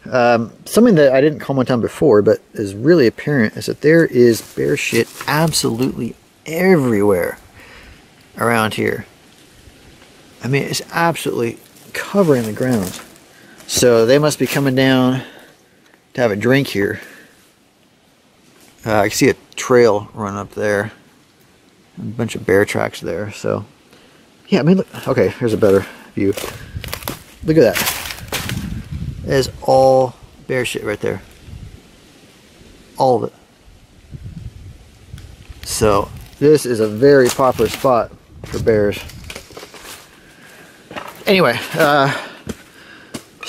Something that I didn't comment on before, but is really apparent, is that there is bear shit absolutely everywhere around here. I mean, it's absolutely covering the ground. So they must be coming down to have a drink here. I can see a trail run up there. A bunch of bear tracks there, so... Yeah, I mean, look, okay, here's a better view. Look at that. That is all bear shit right there. All of it. So, this is a very popular spot for bears. Anyway, so I'm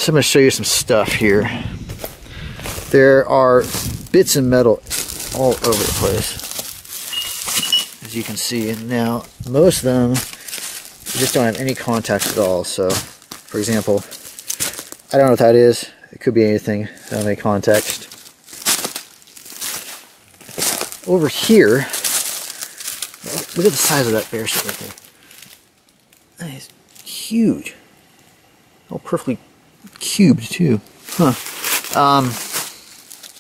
going to show you some stuff here. There are bits of metal all over the place. As you can see, now, most of them just don't have any contact at all. So, for example, I don't know what that is. It could be anything. I don't have any context. Over here, look at the size of that bear shit right there. That is huge. All perfectly cubed too. Huh.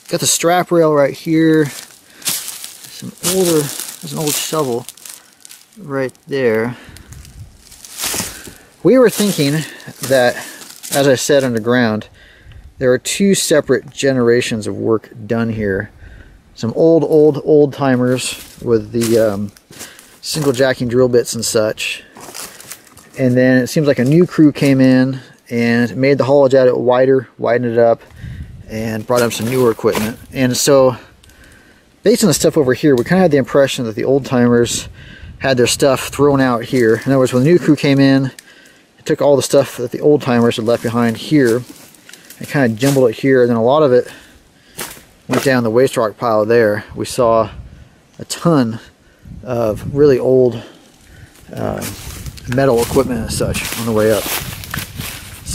Got the strap rail right here. There's an old shovel right there. We were thinking that, as I said underground, there are two separate generations of work done here. Some old timers with the single jacking drill bits and such. And then it seems like a new crew came in and made the haulage out of it wider, widened it up, and brought up some newer equipment. And so, based on the stuff over here, we kind of had the impression that the old timers had their stuff thrown out here. In other words, when the new crew came in, took all the stuff that the old timers had left behind here and kind of jumbled it here, and then a lot of it went down the waste rock pile there. We saw a ton of really old metal equipment and such on the way up.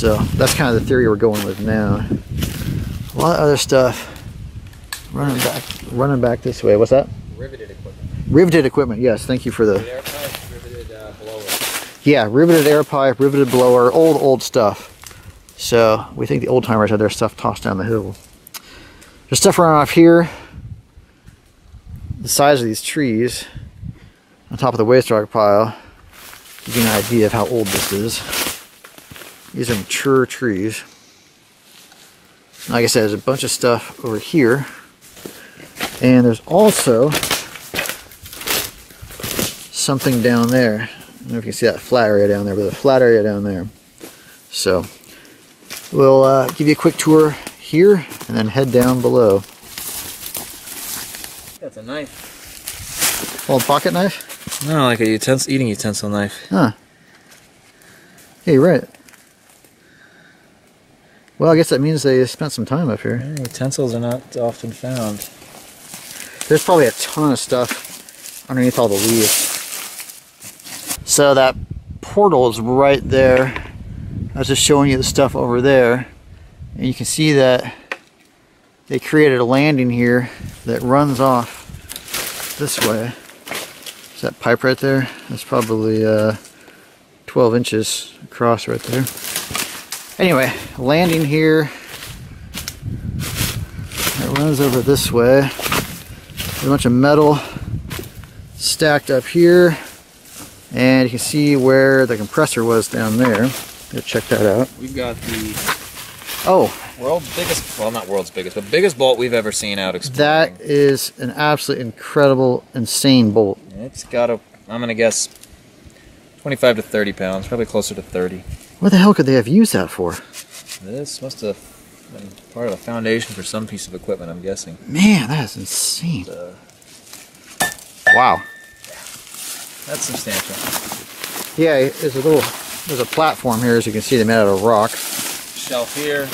So that's kind of the theory we're going with now. A lot of other stuff. Running back this way. What's that? Riveted equipment. Riveted equipment. Yes. Thank you for the. Riveted air pipe, riveted blower. Yeah, riveted air pipe, riveted blower, old stuff. So we think the old timers had their stuff tossed down the hill. There's stuff running off here. The size of these trees on top of the waste rock pile gives you an idea of how old this is. These are mature trees. Like I said, there's a bunch of stuff over here. And there's also something down there. I don't know if you can see that flat area down there, but there's a flat area down there. So we'll give you a quick tour here and then head down below. That's a knife. Old pocket knife? No, like a utensil, eating utensil knife. Huh. Yeah, you're right. Well, I guess that means they spent some time up here. Yeah, utensils are not often found. There's probably a ton of stuff underneath all the leaves. So that portal is right there. I was just showing you the stuff over there. And you can see that they created a landing here that runs off this way. Is that pipe right there? That's probably 12 inches across right there. Anyway, landing here. It runs over this way. A bunch of metal stacked up here, and you can see where the compressor was down there. Go check that out. We've got the world's biggest, well, not world's biggest, but biggest bolt we've ever seen out exploring. That is an absolutely incredible, insane bolt. It's got a, I'm gonna guess 25 to 30 pounds, probably closer to 30. What the hell could they have used that for? This must have been part of the foundation for some piece of equipment, I'm guessing. Man, that is insane. Wow. That's substantial. Yeah, there's a platform here, as you can see, they made out of rock. Shelf here.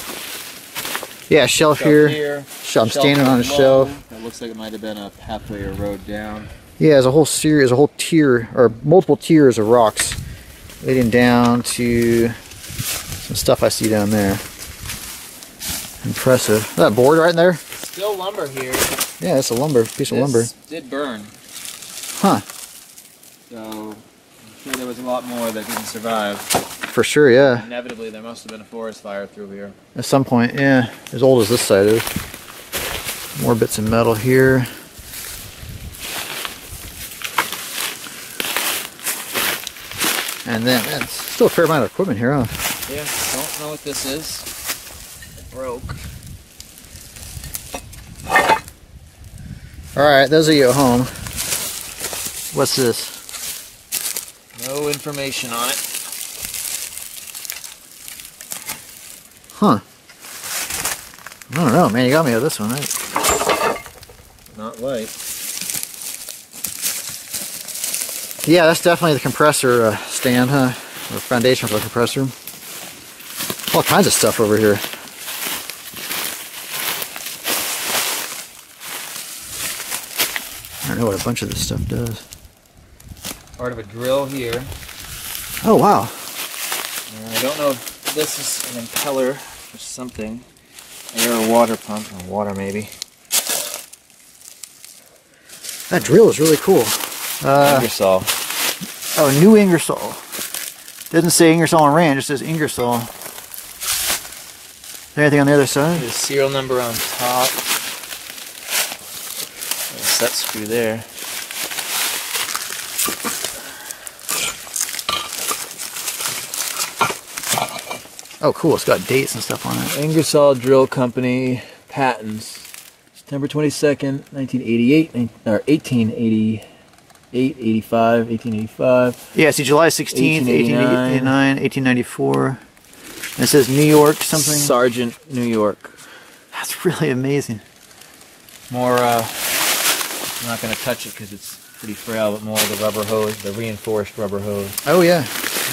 Yeah, shelf here. I'm standing on a shelf. It looks like it might have been up halfway a road down. Yeah, there's a whole series, a whole tier, or multiple tiers of rocks leading down to some stuff I see down there. Impressive. Is that board right in there? Still lumber here. Yeah, it's a piece of lumber. Did burn. Huh. So, I'm sure there was a lot more that didn't survive. For sure, yeah. Inevitably, there must have been a forest fire through here. At some point, yeah. As old as this side is. More bits of metal here. And then, man, still a fair amount of equipment here, huh? Yeah, don't know what this is. Broke. All right, those of you at home, what's this? No information on it. Huh. I don't know, man, you got me with this one, right? Not light. Yeah, that's definitely the compressor stand, huh? Or foundation for the compressor. All kinds of stuff over here. I don't know what a bunch of this stuff does. Part of a drill here. Oh, wow. I don't know if this is an impeller or something. Air or water pump, or water maybe. That drill is really cool. Ingersoll. Oh, New Ingersoll. Doesn't say Ingersoll and Ranch, it says Ingersoll. Is there anything on the other side? There's a serial number on top. Set screw there. Oh, cool! It's got dates and stuff on it. Ingersoll Drill Company patents, September 22nd, 1988, or 1888, 85, 1885. Yeah, see, July 16th, 1889, 1894. And it says New York something. Sergeant, New York. That's really amazing. More. I'm not going to touch it because it's pretty frail, but more of the rubber hose, the reinforced rubber hose. Oh yeah,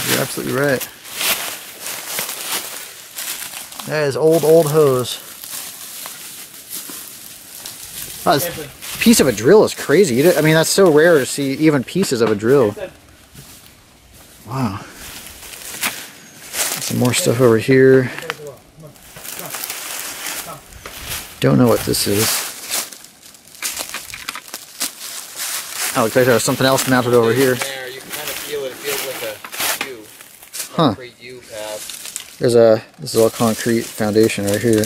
you're absolutely right. That is old hose. Oh, this piece of a drill is crazy. I mean, that's so rare to see even pieces of a drill. Wow. Some more stuff over here. Don't know what this is. Oh, looks like there was something else mounted over here. You can kind of feel it. It feels like a U. Concrete U path. There's a, this is all concrete foundation right here.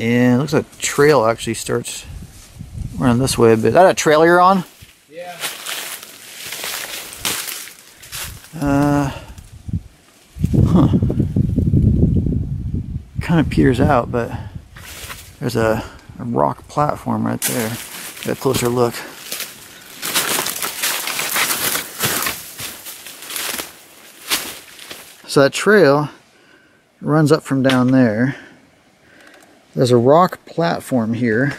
And it looks like the trail actually starts running this way a bit. Is that a trail you're on? Yeah. Kind of peters out, but there's a rock platform right there. Get a closer look. So that trail runs up from down there. There's a rock platform here,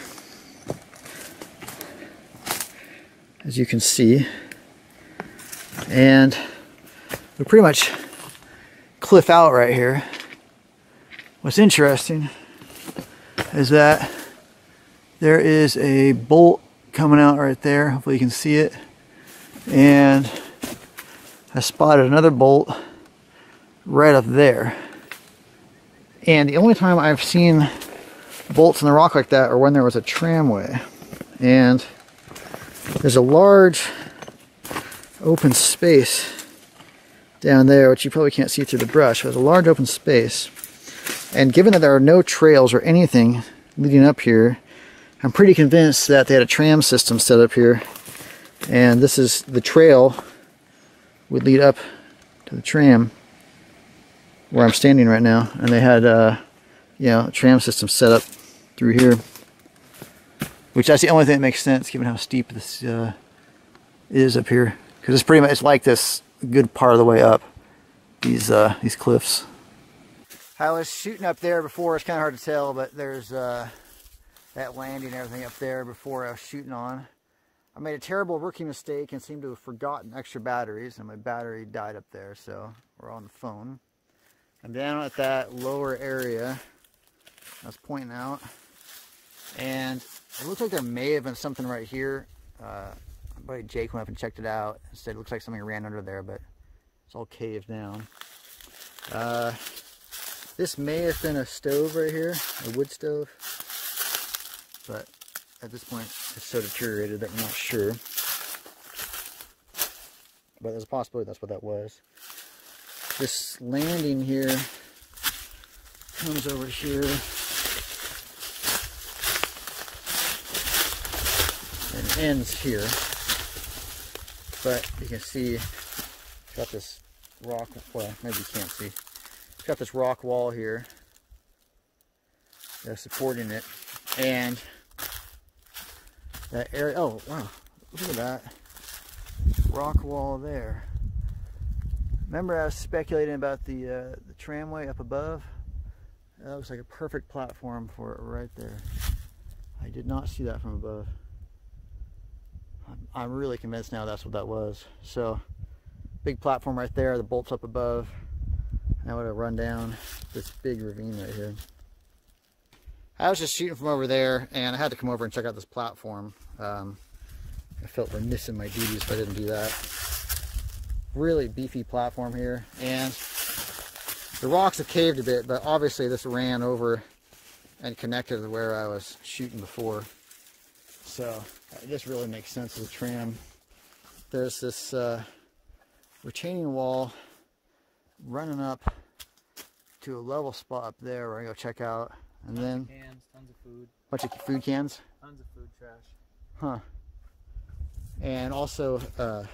as you can see, and we're pretty much cliff out right here. What's interesting is that there is a bolt coming out right there. Hopefully you can see it. And I spotted another bolt right up there. And the only time I've seen bolts in the rock like that are when there was a tramway. And there's a large open space down there, which you probably can't see through the brush, but there's a large open space. And given that there are no trails or anything leading up here, I'm pretty convinced that they had a tram system set up here. And this is the trail would lead up to the tram where I'm standing right now. And they had you know, a tram system set up through here, which that's the only thing that makes sense given how steep this is up here. Because it's pretty much, it's like this a good part of the way up these cliffs. I was shooting up there before, it's kind of hard to tell, but there's that landing and everything up there before I was shooting on. I made a terrible rookie mistake and seemed to have forgotten extra batteries, and my battery died up there, so we're on the phone. I'm down at that lower area I was pointing out, and it looks like there may have been something right here. My buddy Jake went up and checked it out and said it looks like something ran under there, but it's all caved down. This may have been a stove right here, a wood stove, but at this point it's so deteriorated that I'm not sure. But there's a possibility that's what that was. This landing here comes over here. And ends here. But you can see, it's got this rock, well, maybe you can't see. Got this rock wall here that's supporting it, and that area, oh wow, look at that rock wall there. Remember I was speculating about the tramway up above? That looks like a perfect platform for it right there. I did not see that from above. I'm really convinced now that's what that was. So big platform right there, the bolt's up above. I would have run down this big ravine right here. I was just shooting from over there, and I had to come over and check out this platform. I felt remiss in my duties if I didn't do that. Really beefy platform here, and the rocks have caved a bit, but obviously this ran over and connected to where I was shooting before. So this really makes sense as a tram. There's this retaining wall running up to a level spot up there where I go check out, and then cans, tons of food. Bunch of food cans, tons of food trash, and also the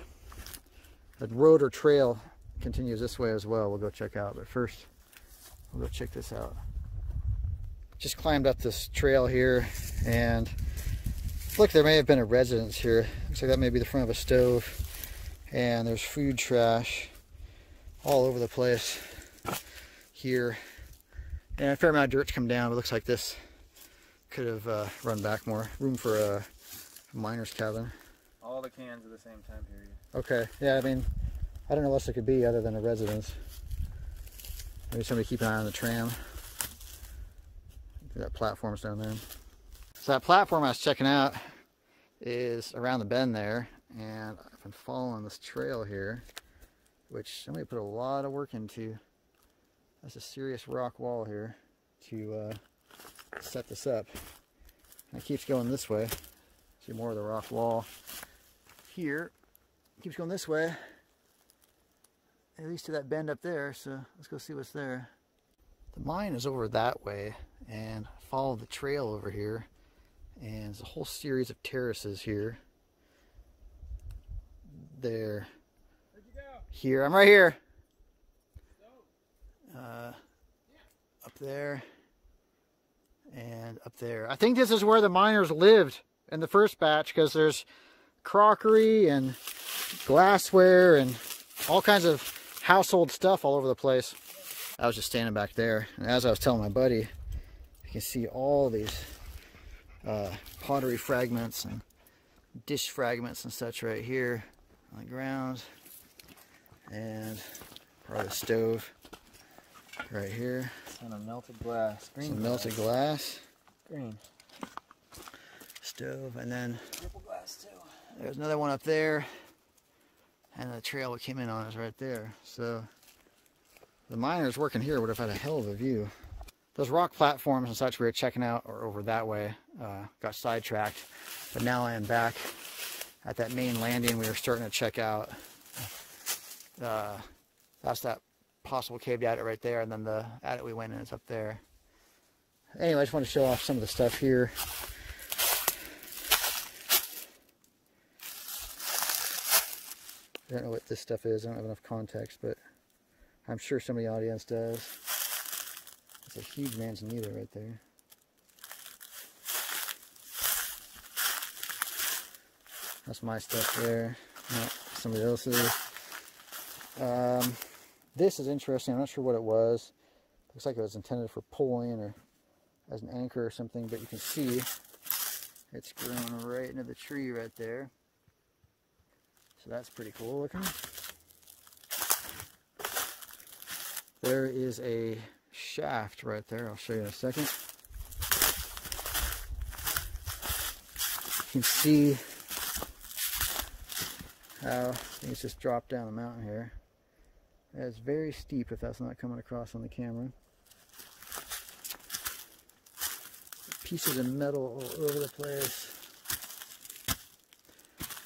road or trail continues this way as well. We'll go check out, but first we'll go check this out. Just climbed up this trail here, and look, there may have been a residence here. Looks like that may be the front of a stove, and there's food trash all over the place here, and a fair amount of dirt's come down. But it looks like this could have run back more. Room for a miner's cabin. All the cans are the same time period. Okay, yeah. I mean, I don't know what else it could be other than a residence. Maybe somebody keep an eye on the tram. That platform's down there. So that platform I was checking out is around the bend there, and I've been following this trail here. which somebody put a lot of work into. That's a serious rock wall here to set this up. And it keeps going this way. See more of the rock wall here. It keeps going this way. At least to that bend up there, so let's go see what's there. The mine is over that way, and follow the trail over here, and there's a whole series of terraces here. There. Where'd you go? Here, I'm right here. Up there, and up there. I think this is where the miners lived in the first batch, because there's crockery and glassware and all kinds of household stuff all over the place. I was just standing back there, and as I was telling my buddy, you can see all these pottery fragments and dish fragments and such right here on the ground, and probably the stove right here. And a melted glass. Green some glass. Melted glass. Green. Stove, and then purple glass too. There's another one up there. And the trail we came in on is right there. So the miners working here would have had a hell of a view. Those rock platforms and such we were checking out are over that way. Got sidetracked. But now I am back at that main landing we were starting to check out. That's that possible caved adit right there, and then the adit we went in is up there. Anyway, I just want to show off some of the stuff here. I don't know what this stuff is. I don't have enough context, but I'm sure some of the audience does. It's a huge manzanita right there. That's my stuff there, not somebody else's. This is interesting. I'm not sure what it was. Looks like it was intended for pulling or as an anchor or something, but you can see it's grown right into the tree right there. So that's pretty cool looking. There is a shaft right there. I'll show you in a second. You can see how I think it's just dropped down the mountain here. It's very steep if that's not coming across on the camera. Pieces of metal all over the place.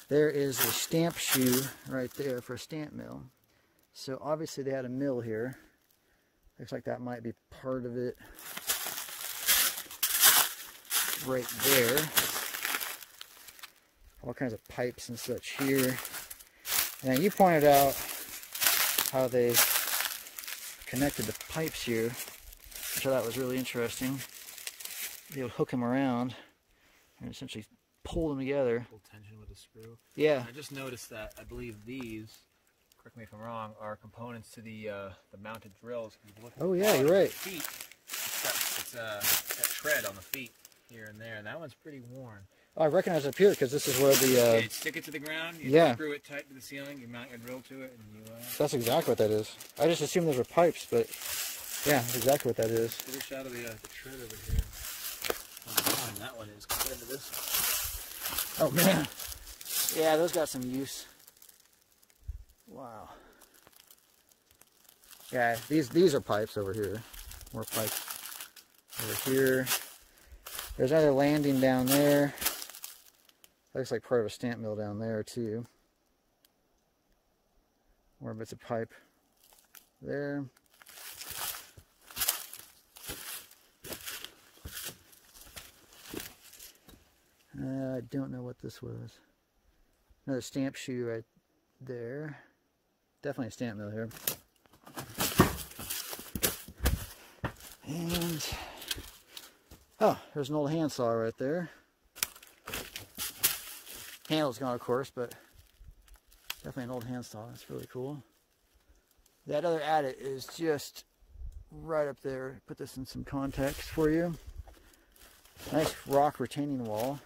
There is a stamp shoe right there for a stamp mill. So obviously they had a mill here. Looks like that might be part of it. Right there. All kinds of pipes and such here. And you pointed out how they connected the pipes here, which I thought was really interesting. They would hook them around and essentially pull them together. Tension with a screw. Yeah. And I just noticed that I believe these, correct me if I'm wrong, are components to the mounted drills. Oh yeah, you're right. Feet. It's got tread on the feet here and there, and that one's pretty worn. Oh, I recognize it up here because this is where the. You stick it to the ground. You screw it tight to the ceiling. You mount your drill to it, and you. That's exactly what that is. I just assumed those were pipes, but yeah, that's exactly what that is. Get a shot of the tread over here. Oh, and that one is compared to this one. Oh man, yeah, those got some use. Wow. Yeah, these are pipes over here. More pipes over here. There's another landing down there. Looks like part of a stamp mill down there too. More bits of pipe there. I don't know what this was. Another stamp shoe right there. Definitely a stamp mill here. And, oh, there's an old handsaw right there. Handle's gone, of course, but definitely an old handsaw. That's really cool. That other adit is just right up there. Put this in some context for you. Nice rock retaining wall.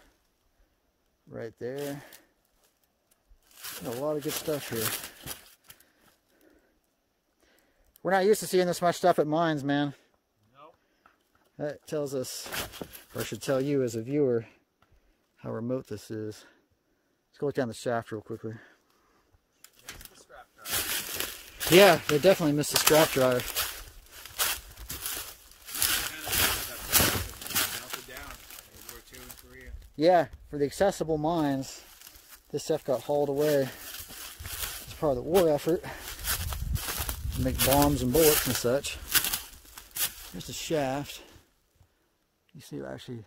Right there. Got a lot of good stuff here. We're not used to seeing this much stuff at mines, man. Nope. That tells us, or should tell you as a viewer, how remote this is. Let's go look down the shaft real quickly. Yeah, they definitely missed a scrap dryer. Yeah, for the accessible mines, this stuff got hauled away. It's part of the war effort. Make bombs and bullets and such. Here's the shaft. You see actually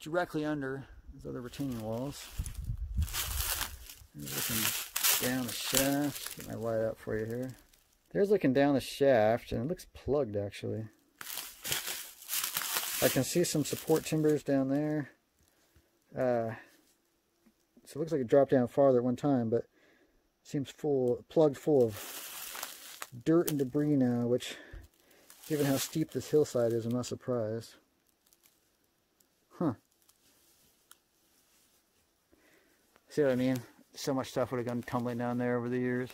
directly under those other retaining walls. There's looking down the shaft. Get my light up for you here. There's looking down the shaft, and it looks plugged actually. I can see some support timbers down there. So it looks like it dropped down farther at one time, but it seems plugged full of dirt and debris now, which, given how steep this hillside is, I'm not surprised. Huh. See what I mean? So much stuff would have gone tumbling down there over the years.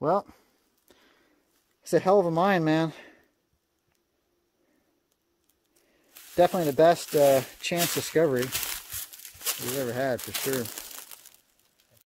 Well, it's a hell of a mine, man. Definitely the best chance discovery we've ever had, for sure.